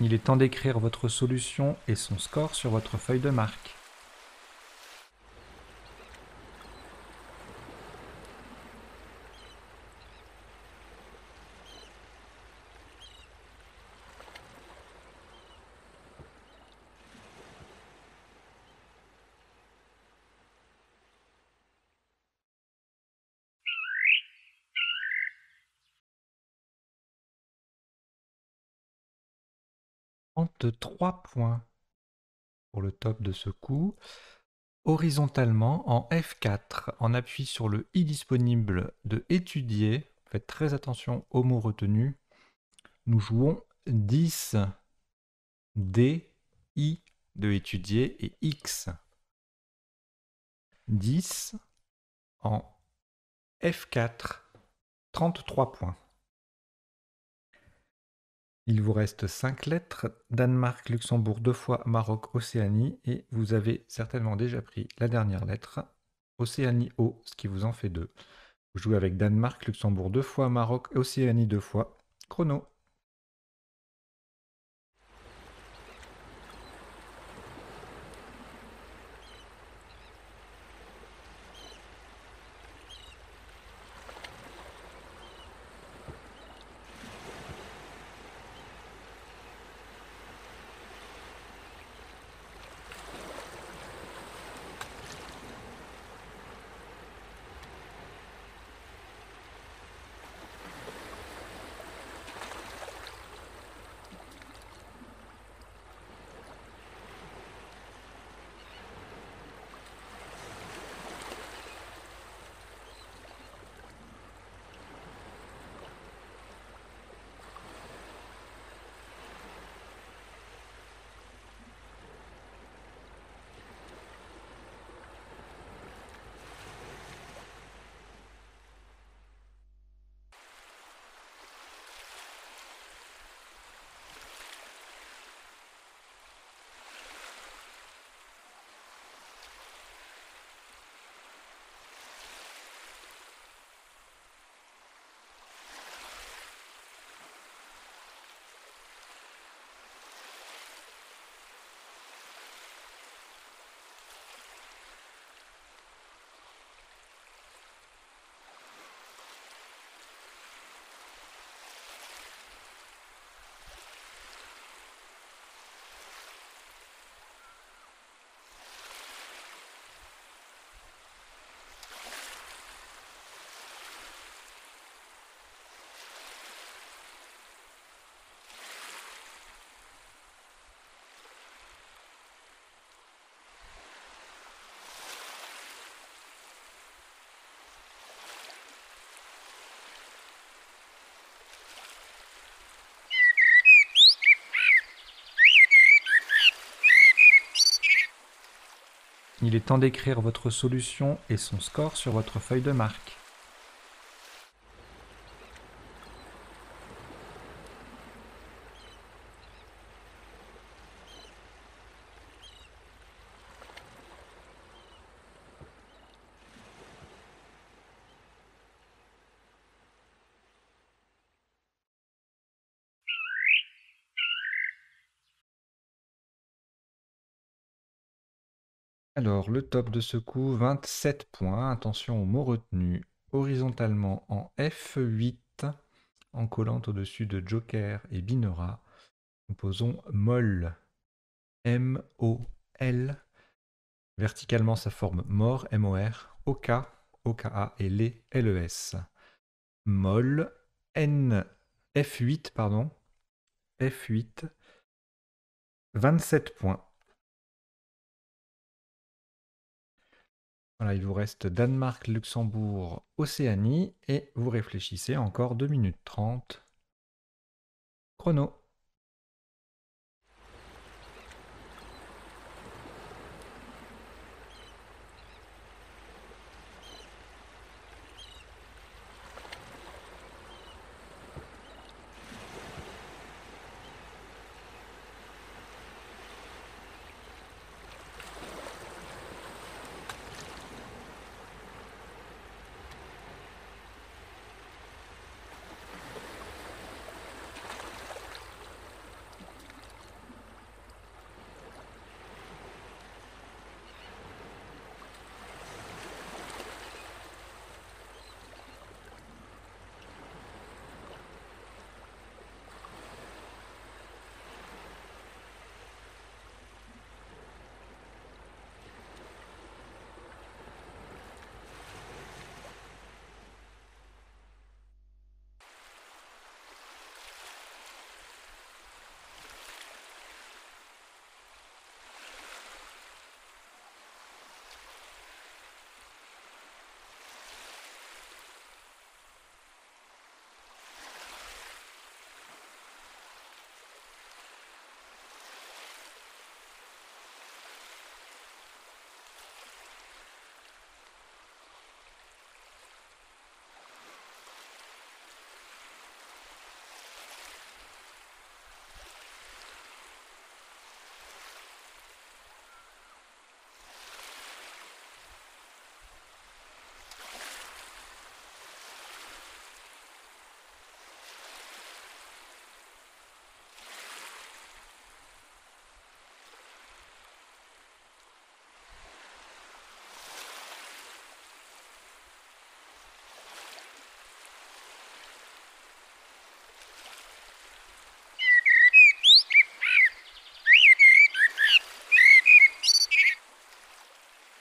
Il est temps d'écrire votre solution et son score sur votre feuille de marque. trente-trois points pour le top de ce coup. Horizontalement en F quatre, en appui sur le i disponible de Étudier, faites très attention aux mots retenus, nous jouons dix, D, I de Étudier et X. dix en F quatre, trente-trois points. Il vous reste cinq lettres, Danemark, Luxembourg, deux fois, Maroc, Océanie, et vous avez certainement déjà pris la dernière lettre, Océanie O, ce qui vous en fait deux. Vous jouez avec Danemark, Luxembourg, deux fois, Maroc, Océanie, deux fois, chrono. Il est temps d'écrire votre solution et son score sur votre feuille de marque. Alors, le top de ce coup, vingt-sept points. Attention aux mots retenus. Horizontalement en F huit, en collant au-dessus de Joker et Binera, nous posons Mol, M O L. Verticalement, ça forme Mor, M O R, OK, O K A et les L E S. Mol, N, F huit, pardon, F huit, vingt-sept points. Voilà, il vous reste Danemark, Luxembourg, Océanie, et vous réfléchissez encore deux minutes trente. Chrono.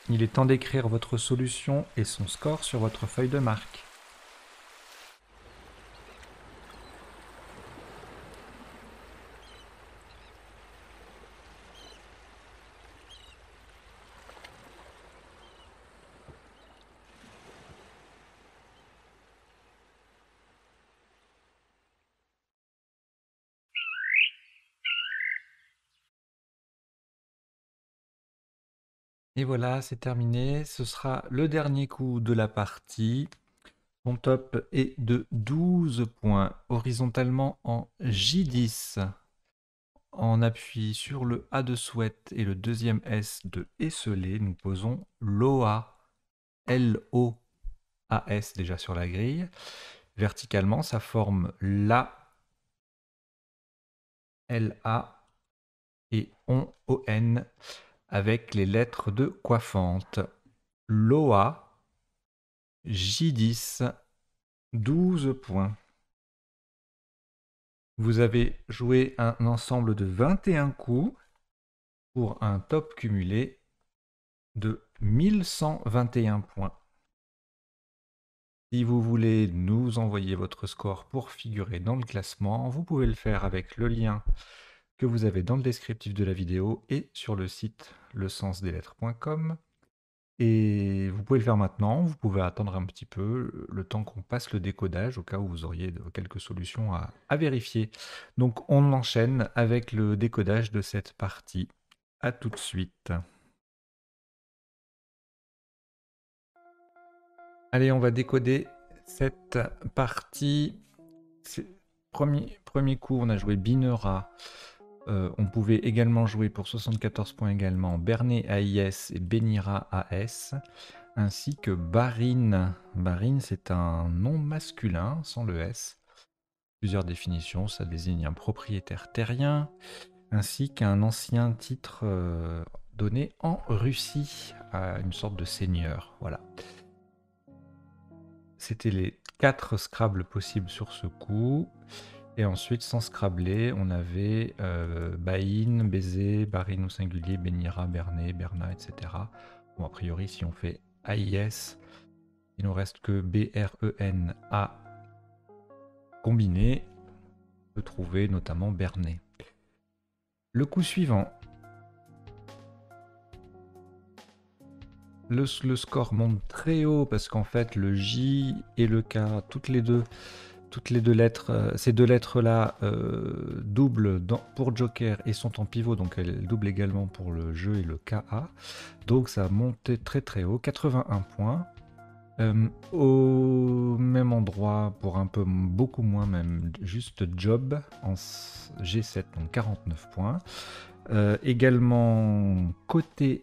Il est temps d'écrire votre solution et son score sur votre feuille de marque. Et voilà, c'est terminé. Ce sera le dernier coup de la partie. Mon top est de douze points, horizontalement en J dix. En appui sur le A de Sweat et le deuxième S de Esselé, nous posons Loa, L O A S déjà sur la grille. Verticalement, ça forme LA, L A et ON, O N. Avec les lettres de coiffante. Loa, J dix, douze points. Vous avez joué un ensemble de vingt et un coups pour un top cumulé de mille cent vingt et un points. Si vous voulez nous envoyer votre score pour figurer dans le classement, vous pouvez le faire avec le lien que vous avez dans le descriptif de la vidéo et sur le site le tiret sens des lettres point com. Et vous pouvez le faire maintenant, vous pouvez attendre un petit peu le temps qu'on passe le décodage au cas où vous auriez quelques solutions à, à vérifier. Donc on enchaîne avec le décodage de cette partie. À tout de suite. Allez, on va décoder cette partie. Premier, premier coup, on a joué Binera. Euh, on pouvait également jouer pour soixante-quatorze points également Bernet A I S et Binera A S, ainsi que Barine. Barine, c'est un nom masculin sans le S. Plusieurs définitions, ça désigne un propriétaire terrien, ainsi qu'un ancien titre euh, donné en Russie à une sorte de seigneur. Voilà. C'était les quatre Scrabble possibles sur ce coup. Et ensuite, sans scrabler, on avait euh, Baïn, Baiser, Barine au singulier, Bénira, Bernet, Berna, et cetera. Bon, a priori, si on fait A I S, il nous reste que B R E N A combiné. On peut trouver notamment Bernet. Le coup suivant. Le, le score monte très haut parce qu'en fait, le J et le K, toutes les deux... Toutes les deux lettres, euh, ces deux lettres-là euh, doublent dans, pour Joker et sont en pivot, donc elles doublent également pour le jeu et le K A. Donc ça a monté très très haut, quatre-vingt-un points. Euh, au même endroit, pour un peu beaucoup moins même, juste Job en G sept, donc quarante-neuf points. Euh, également Côté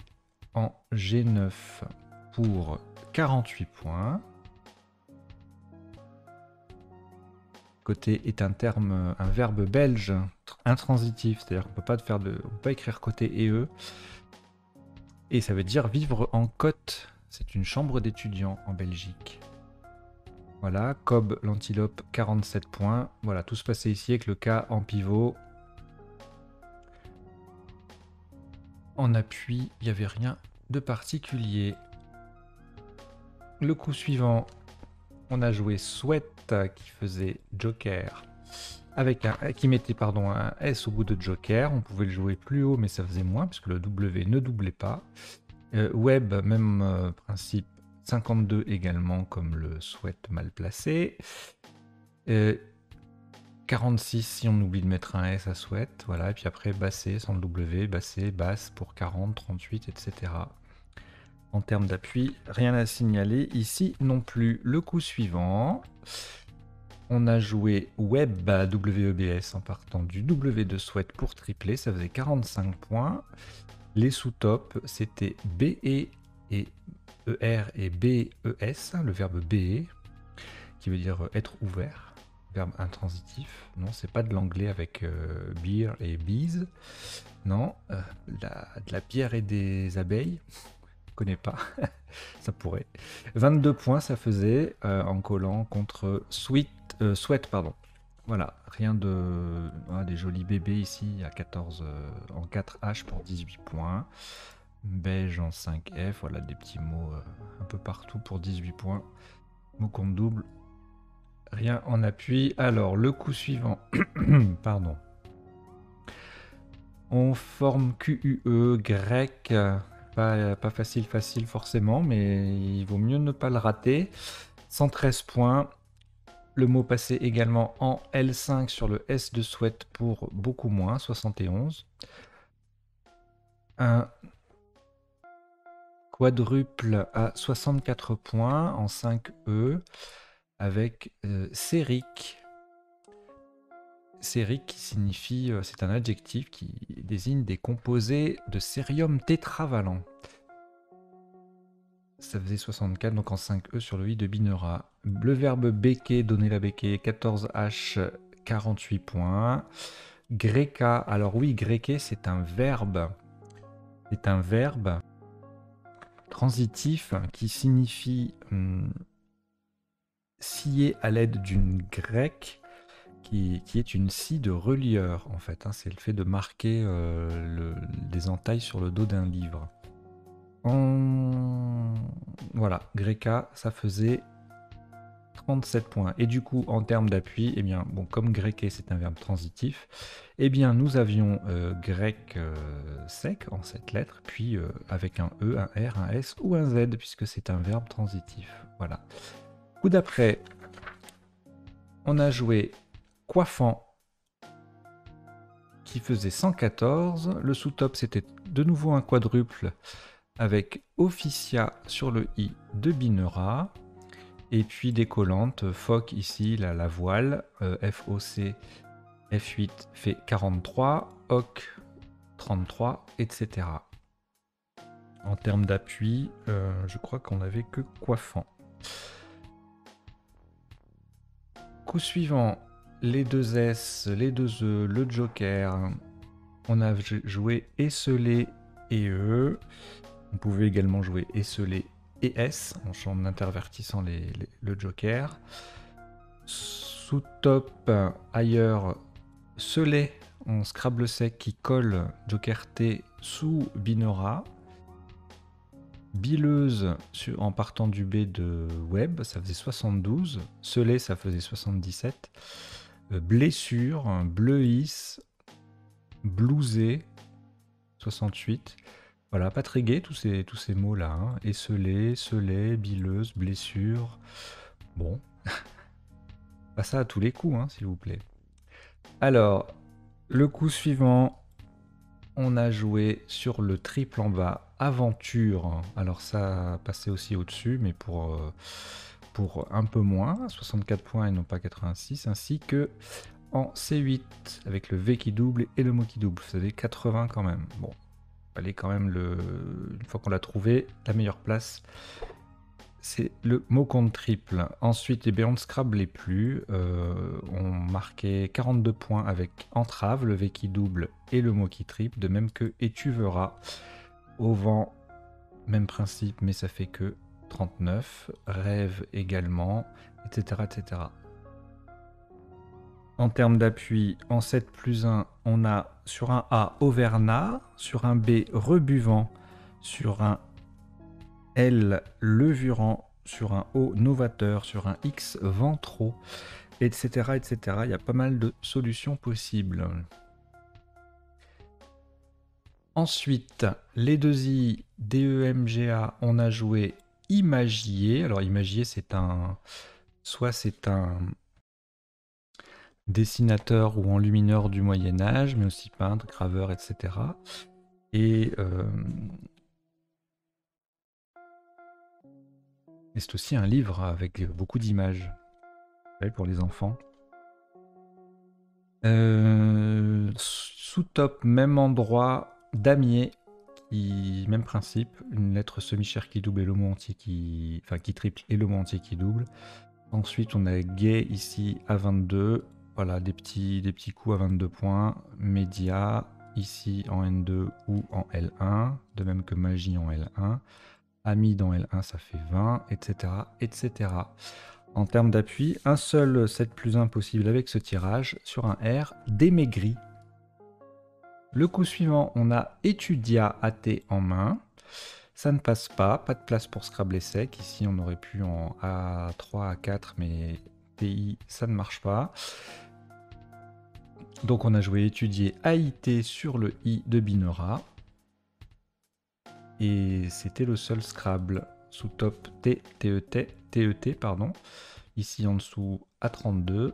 en G neuf pour quarante-huit points. Côté est un terme, un verbe belge intransitif, c'est-à-dire qu'on peut pas faire de, on peut pas écrire côté et e, et ça veut dire vivre en côte. C'est une chambre d'étudiants en Belgique. Voilà, Cob l'antilope quarante-sept points. Voilà, tout se passait ici avec le K en pivot. En appui, il n'y avait rien de particulier. Le coup suivant, on a joué Sweat qui faisait Joker avec un qui mettait pardon un S au bout de Joker. On pouvait le jouer plus haut mais ça faisait moins puisque le W ne doublait pas. Euh, web, même euh, principe, cinquante-deux également comme le Sweat mal placé. Euh, quarante-six si on oublie de mettre un S à Sweat. Voilà, et puis après bassé sans le W, bassé, basse pour quarante, trente-huit, et cetera. En termes d'appui, rien à signaler ici non plus. Le coup suivant, on a joué Web, W E B S, en partant du W de Sweat pour tripler, ça faisait quarante-cinq points. Les sous-tops, c'était B E et E R et B E S, le verbe B E, qui veut dire être ouvert, verbe intransitif. Non, c'est pas de l'anglais avec euh, beer et bees, non, euh, la, de la bière et des abeilles. Pas, ça pourrait. vingt-deux points, ça faisait euh, en collant contre Sweat, euh, Sweat, pardon. Voilà, rien de ah, des jolis bébés ici à quatorze euh, en quatre H pour dix-huit points. beige en cinq F, voilà des petits mots euh, un peu partout pour dix-huit points. Mot compte double, rien en appui. Alors le coup suivant, pardon. On forme Q U E, grec, pas, pas facile facile forcément, mais il vaut mieux ne pas le rater. cent treize points. Le mot passé également en L cinq sur le S de Sweat pour beaucoup moins, soixante et onze. Un quadruple à soixante-quatre points en cinq E avec euh, Cérique. Cérique qui signifie, euh, c'est un adjectif qui désigne des composés de cérium tétravalent. Ça faisait soixante-quatre, donc en cinq E sur le I de Binera. Le verbe béquer, donner la béquer, quatorze H, quarante-huit points. Grecquer, alors oui, grecquer, c'est un verbe. C'est un verbe transitif qui signifie hum, scier à l'aide d'une grecque, qui, qui est une scie de relieur, en fait. Hein, c'est le fait de marquer euh, les entailles sur le dos d'un livre. En... Voilà, Grecquer, ça faisait trente-sept points. Et du coup, en termes d'appui, eh bien, bon, comme Grecquer, c'est un verbe transitif, eh bien, nous avions euh, grec euh, sec en cette lettre, puis euh, avec un E, un R, un S ou un Z, puisque c'est un verbe transitif. Voilà. Coup d'après, on a joué Coiffant, qui faisait cent quatorze. Le sous-top, c'était de nouveau un quadruple, avec Officia sur le I de Binera, et puis des collantes, F O C ici, la, la voile, euh, F O C, F huit fait quarante-trois, O C trente-trois, et cetera. En termes d'appui, euh, je crois qu'on n'avait que Coiffant. Coup suivant, les deux S, les deux E, le Joker, on a joué Esselé et E. On pouvait également jouer Esselé et S, en intervertissant les, les, le Joker. Sous top, ailleurs, Selé en Scrabble sec qui colle Joker T sous Binera. Bileuse sur, en partant du B de Web, ça faisait soixante-douze. Selé, ça faisait soixante-dix-sept. Blessure, bleuis, blousé, soixante-huit. Voilà, pas très gai tous ces, tous ces mots-là. Hein. Esselé, selé, bileuse, blessure. Bon. Pas ça à tous les coups, hein, s'il vous plaît. Alors, le coup suivant, on a joué sur le triple en bas, Aventure. Alors ça passait aussi au-dessus, mais pour, euh, pour un peu moins, soixante-quatre points et non pas quatre-vingt-six, ainsi que en C huit, avec le V qui double et le mot qui double. Vous savez, quatre-vingts quand même. Bon. Fallait quand même, le... une fois qu'on l'a trouvé, la meilleure place, c'est le mot compte triple. Ensuite, eh bien, on ne scrablait plus. Euh, on marquait quarante-deux points avec entrave, le V qui double et le mot qui triple, de même que étuveras. Au vent, même principe, mais ça fait que trente-neuf. Rêve également, et cetera et cetera. En termes d'appui, en sept plus un, on a sur un A, Auvergnat, sur un B, Rebuvant, sur un L, Levurant, sur un O, Novateur, sur un X, Ventraux, et cetera et cetera. Il y a pas mal de solutions possibles. Ensuite, les deux I, D E M G A, on a joué Imagier. Alors Imagier, c'est un... soit c'est un... dessinateur ou enlumineur du Moyen-Âge, mais aussi peintre, graveur, et cetera. Et, euh... Et c'est aussi un livre avec beaucoup d'images pour les enfants. Euh... Sous top, même endroit, damier, qui... même principe, une lettre semi-chère qui double et le mot entier qui... Enfin, qui triple et le mot entier qui double. Ensuite, on a gay ici à vingt-deux. Voilà, des petits, des petits coups à vingt-deux points. Média, ici en N deux ou en L un. De même que magie en L un. Ami dans L un, ça fait vingt, et cetera et cetera. En termes d'appui, un seul sept plus un possible avec ce tirage sur un R, démaigri. Le coup suivant, on a Étudia A T en main. Ça ne passe pas, pas de place pour Scrabble et sec. Ici, on aurait pu en A trois, A quatre, mais T I, ça ne marche pas. Donc, on a joué étudier A I T sur le I de Binera. Et c'était le seul Scrabble sous top T, T E T, T E T, pardon. Ici, en dessous, A trente-deux.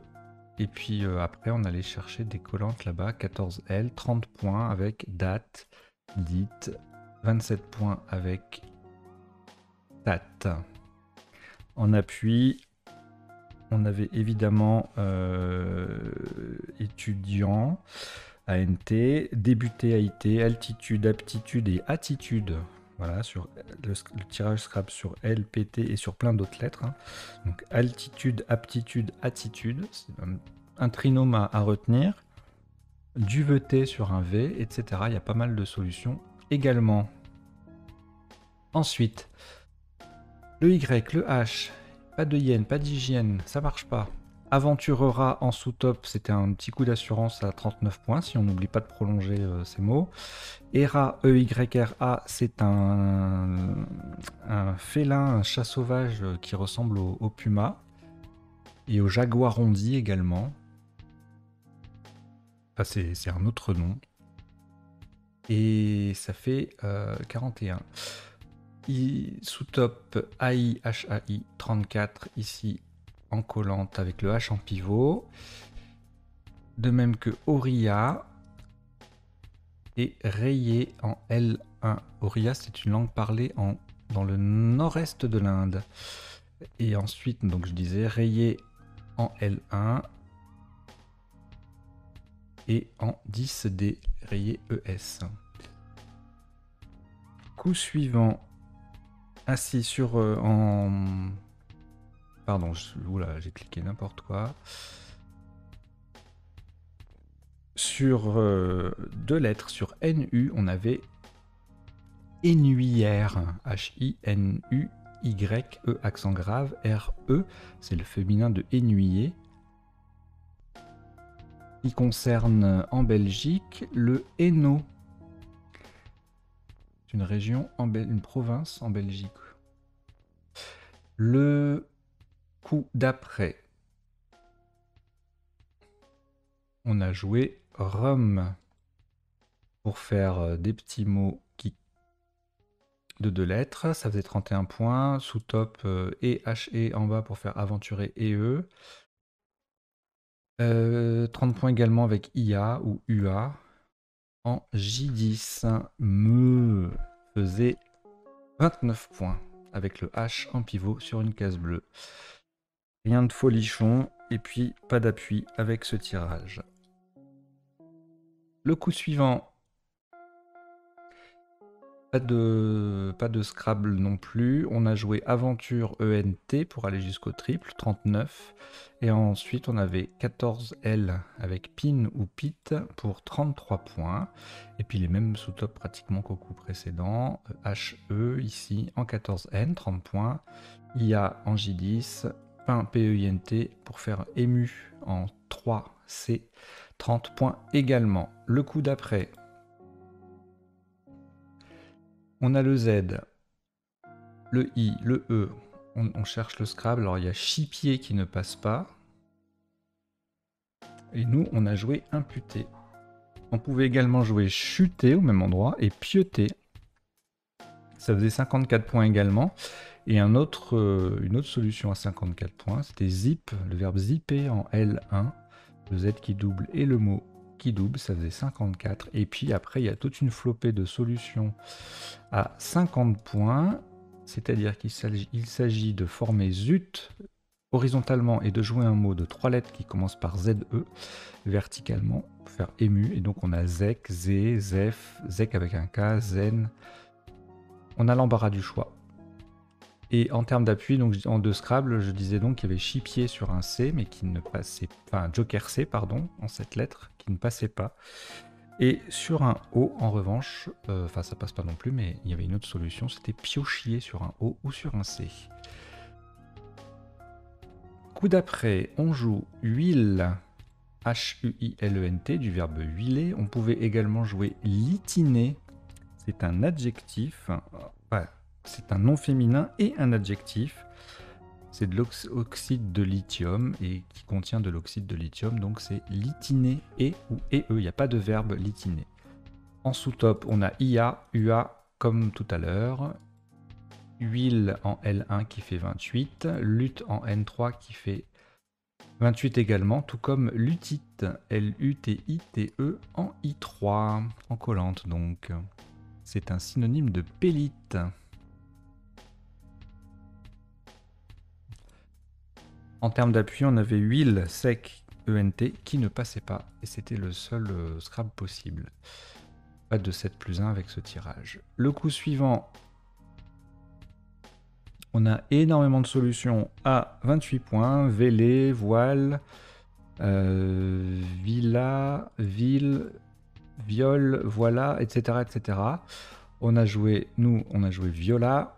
Et puis, euh, après, on allait chercher des collantes là-bas, quatorze L, trente points avec date, dite, vingt-sept points avec date. En appui, on avait évidemment euh, étudiant, A N T, débuté A I T, altitude, aptitude et attitude. Voilà, sur le, le tirage Scrabble sur L, P T et sur plein d'autres lettres. Hein. Donc altitude, aptitude, attitude, c'est un, un trinôme à, à retenir. Du V T sur un V, et cetera. Il y a pas mal de solutions également. Ensuite, le Y, le H, pas de yen, pas d'hygiène, ça marche pas. Aventurera en sous-top, c'était un petit coup d'assurance à trente-neuf points, si on n'oublie pas de prolonger euh, ces mots. Eyra, E Y R A, c'est un, un félin, un chat sauvage euh, qui ressemble au, au puma. Et au jaguarondi également. Enfin, c'est un autre nom. Et ça fait euh, quarante et un. I, sous-top, A I, H A I, trente-quatre, ici, en collante avec le H en pivot, de même que Oriya et rayé en L un. Oriya, c'est une langue parlée en, dans le nord-est de l'Inde. Et ensuite, donc je disais rayé en L un et en dix D, rayé E S. Coup suivant, assis sur euh, en... Pardon, oula, j'ai cliqué n'importe quoi. Sur euh, deux lettres, sur N U, on avait Ennuyère. H I N U Y E, accent grave, R E, c'est le féminin de ennuyer. Il concerne en Belgique le Hainaut. C'est une région, en Be- une province en Belgique. Le... Coup d'après, on a joué Rome pour faire des petits mots qui de deux lettres, ça faisait trente et un points, sous top et H et en bas pour faire aventurer et E, euh, trente points également avec I A ou U A, en J dix, me faisait vingt-neuf points avec le H en pivot sur une case bleue. Rien de folichon, et puis pas d'appui avec ce tirage. Le coup suivant, pas de, pas de Scrabble non plus. On a joué Aventure E N T pour aller jusqu'au triple, trente-neuf. Et ensuite, on avait quatorze L avec Pin ou Pit pour trente-trois points. Et puis les mêmes sous-top pratiquement qu'au coup précédent. H E ici en quatorze N, trente points. I A en J dix. P E I N T pour faire ému en trois C, trente points également. Le coup d'après, on a le Z, le I, le E, on, on cherche le Scrabble, alors il y a chipier qui ne passe pas, et nous on a joué imputé. On pouvait également jouer chuter au même endroit et pieuter, ça faisait cinquante-quatre points également. Et un autre, euh, une autre solution à cinquante-quatre points, c'était zip, le verbe zipper en L un, le Z qui double et le mot qui double, ça faisait cinquante-quatre. Et puis après, il y a toute une flopée de solutions à cinquante points, c'est-à-dire qu'il s'agit, il s'agit de former zut horizontalement et de jouer un mot de trois lettres qui commence par Z E verticalement pour faire ému. Et donc on a zec, zé, zef, zec avec un K, zen. On a l'embarras du choix. Et en termes d'appui, donc en deux Scrabble, je disais donc qu'il y avait chipier sur un C, mais qui ne passait pas, enfin, Joker C, pardon, en cette lettre, qui ne passait pas. Et sur un O, en revanche, euh, enfin ça passe pas non plus, mais il y avait une autre solution, c'était piochier sur un O ou sur un C. Coup d'après, on joue huile, H U I L E N T, du verbe huiler. On pouvait également jouer lithiné. c'est un adjectif, ouais, c'est un nom féminin et un adjectif. C'est de l'oxyde de lithium et qui contient de l'oxyde de lithium, donc c'est lithiné et ou et e, il n'y a pas de verbe lithiné. En sous-top, on a I A, U A comme tout à l'heure, huile en L un qui fait vingt-huit, lutte en N trois qui fait vingt-huit également, tout comme lutite, L U T I T E en I trois, en collante donc. C'est un synonyme de pélite. En termes d'appui, on avait huile, sec, E N T qui ne passait pas, et c'était le seul euh, Scrabble possible. Pas de sept plus un avec ce tirage. Le coup suivant, on a énormément de solutions à vingt-huit points, vélé, voile, euh, villa, ville, viol, voilà, et cetera, et cetera. On a joué, nous, on a joué viola.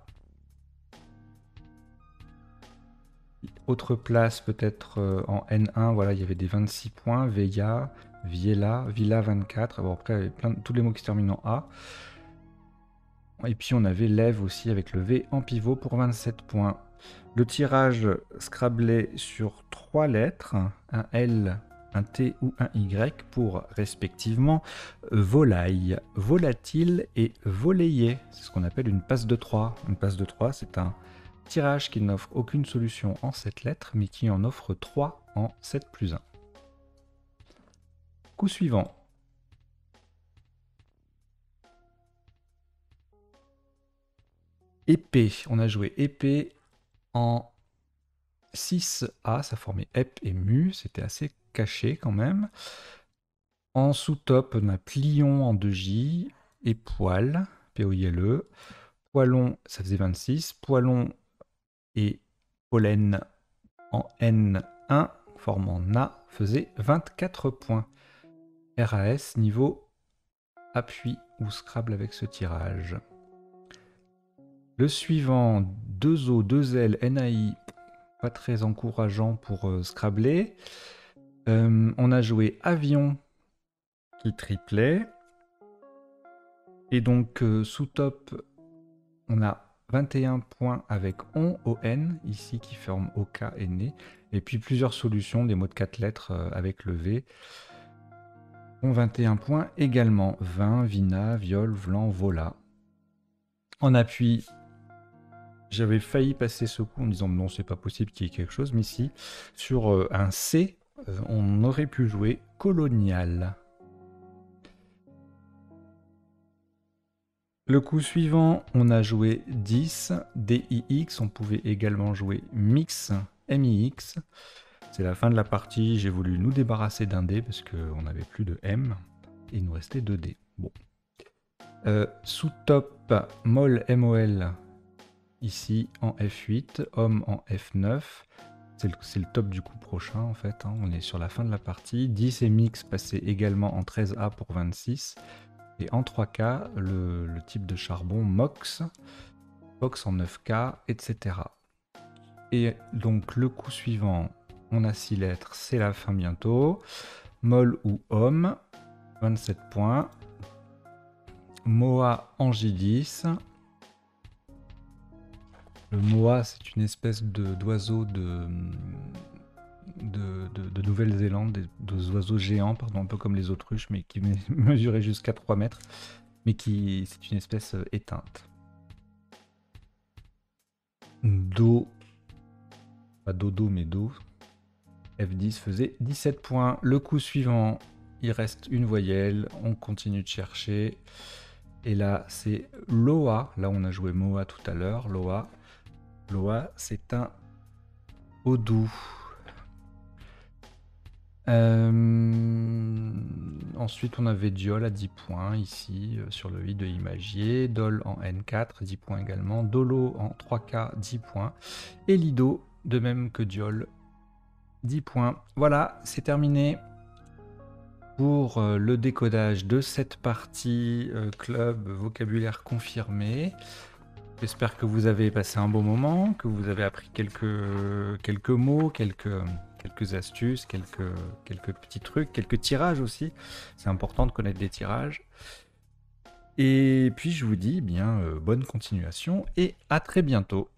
Autre place peut-être en N un, voilà, il y avait des vingt-six points, veilla, viella, villa vingt-quatre, bon, après il y avait plein de, tous les mots qui se terminent en A. Et puis on avait lève aussi avec le V en pivot pour vingt-sept points. Le tirage scrablait sur trois lettres, un L, un T ou un Y pour respectivement volaille, volatile et volayée. C'est ce qu'on appelle une passe de trois. Une passe de trois, c'est un tirage qui n'offre aucune solution en sept lettres, mais qui en offre trois en sept plus un. Coup suivant. Épée, on a joué épée en six A, ça formait ép et mu, c'était assez caché quand même. En sous-top, on a plion en deux J et poil, P O I L E. Poilon, ça faisait vingt-six. Poilon et pollen en N un, formant A, faisait vingt-quatre points. R A S, niveau appui ou Scrabble avec ce tirage. Le suivant, deux O, deux L, N A I, pas très encourageant pour euh, scrabbler. Euh, on a joué avion qui triplait. Et donc, euh, sous top, on a vingt et un points avec on, O N, ici qui forme O K et N. Et puis plusieurs solutions, des mots de quatre lettres euh, avec le V. On vingt et un points également. Vin, vina, viol, vlan, vola. En appui. J'avais failli passer ce coup en me disant non, c'est pas possible qu'il y ait quelque chose, mais si, sur un C, on aurait pu jouer colonial. Le coup suivant, on a joué dix, D I X, on pouvait également jouer mix, M I X. C'est la fin de la partie, j'ai voulu nous débarrasser d'un D parce qu'on n'avait plus de M, et il nous restait deux D. Bon. Euh, sous top, mol, M O L. Ici en F huit, homme en F neuf, c'est le, le top du coup prochain en fait, hein. On est sur la fin de la partie, dix et mix passait également en treize A pour vingt-six, et en trois K, le, le type de charbon mox, box en neuf K, et cetera. Et donc le coup suivant, on a six lettres, c'est la fin bientôt, mol ou homme, vingt-sept points, Moa en J dix, le Moa, c'est une espèce d'oiseau de, de, de, de Nouvelle-Zélande, des, des oiseaux géants, pardon, un peu comme les autruches, mais qui mesurait jusqu'à trois mètres, mais qui c'est une espèce éteinte. Do, pas dodo, mais do, F dix faisait dix-sept points. Le coup suivant, il reste une voyelle, on continue de chercher. Et là, c'est Loa, là on a joué Moa tout à l'heure, Loa. Loa, c'est un odou. Euh... Ensuite, on avait Diol à dix points, ici, sur le I de Imagier. Dol en N quatre, dix points également. Dolo en trois K, dix points. Et Lido, de même que Diol, dix points. Voilà, c'est terminé pour le décodage de cette partie club vocabulaire confirmé. J'espère que vous avez passé un bon moment, que vous avez appris quelques, quelques mots, quelques, quelques astuces, quelques, quelques petits trucs, quelques tirages aussi. C'est important de connaître des tirages. Et puis je vous dis bien euh, bonne continuation et à très bientôt.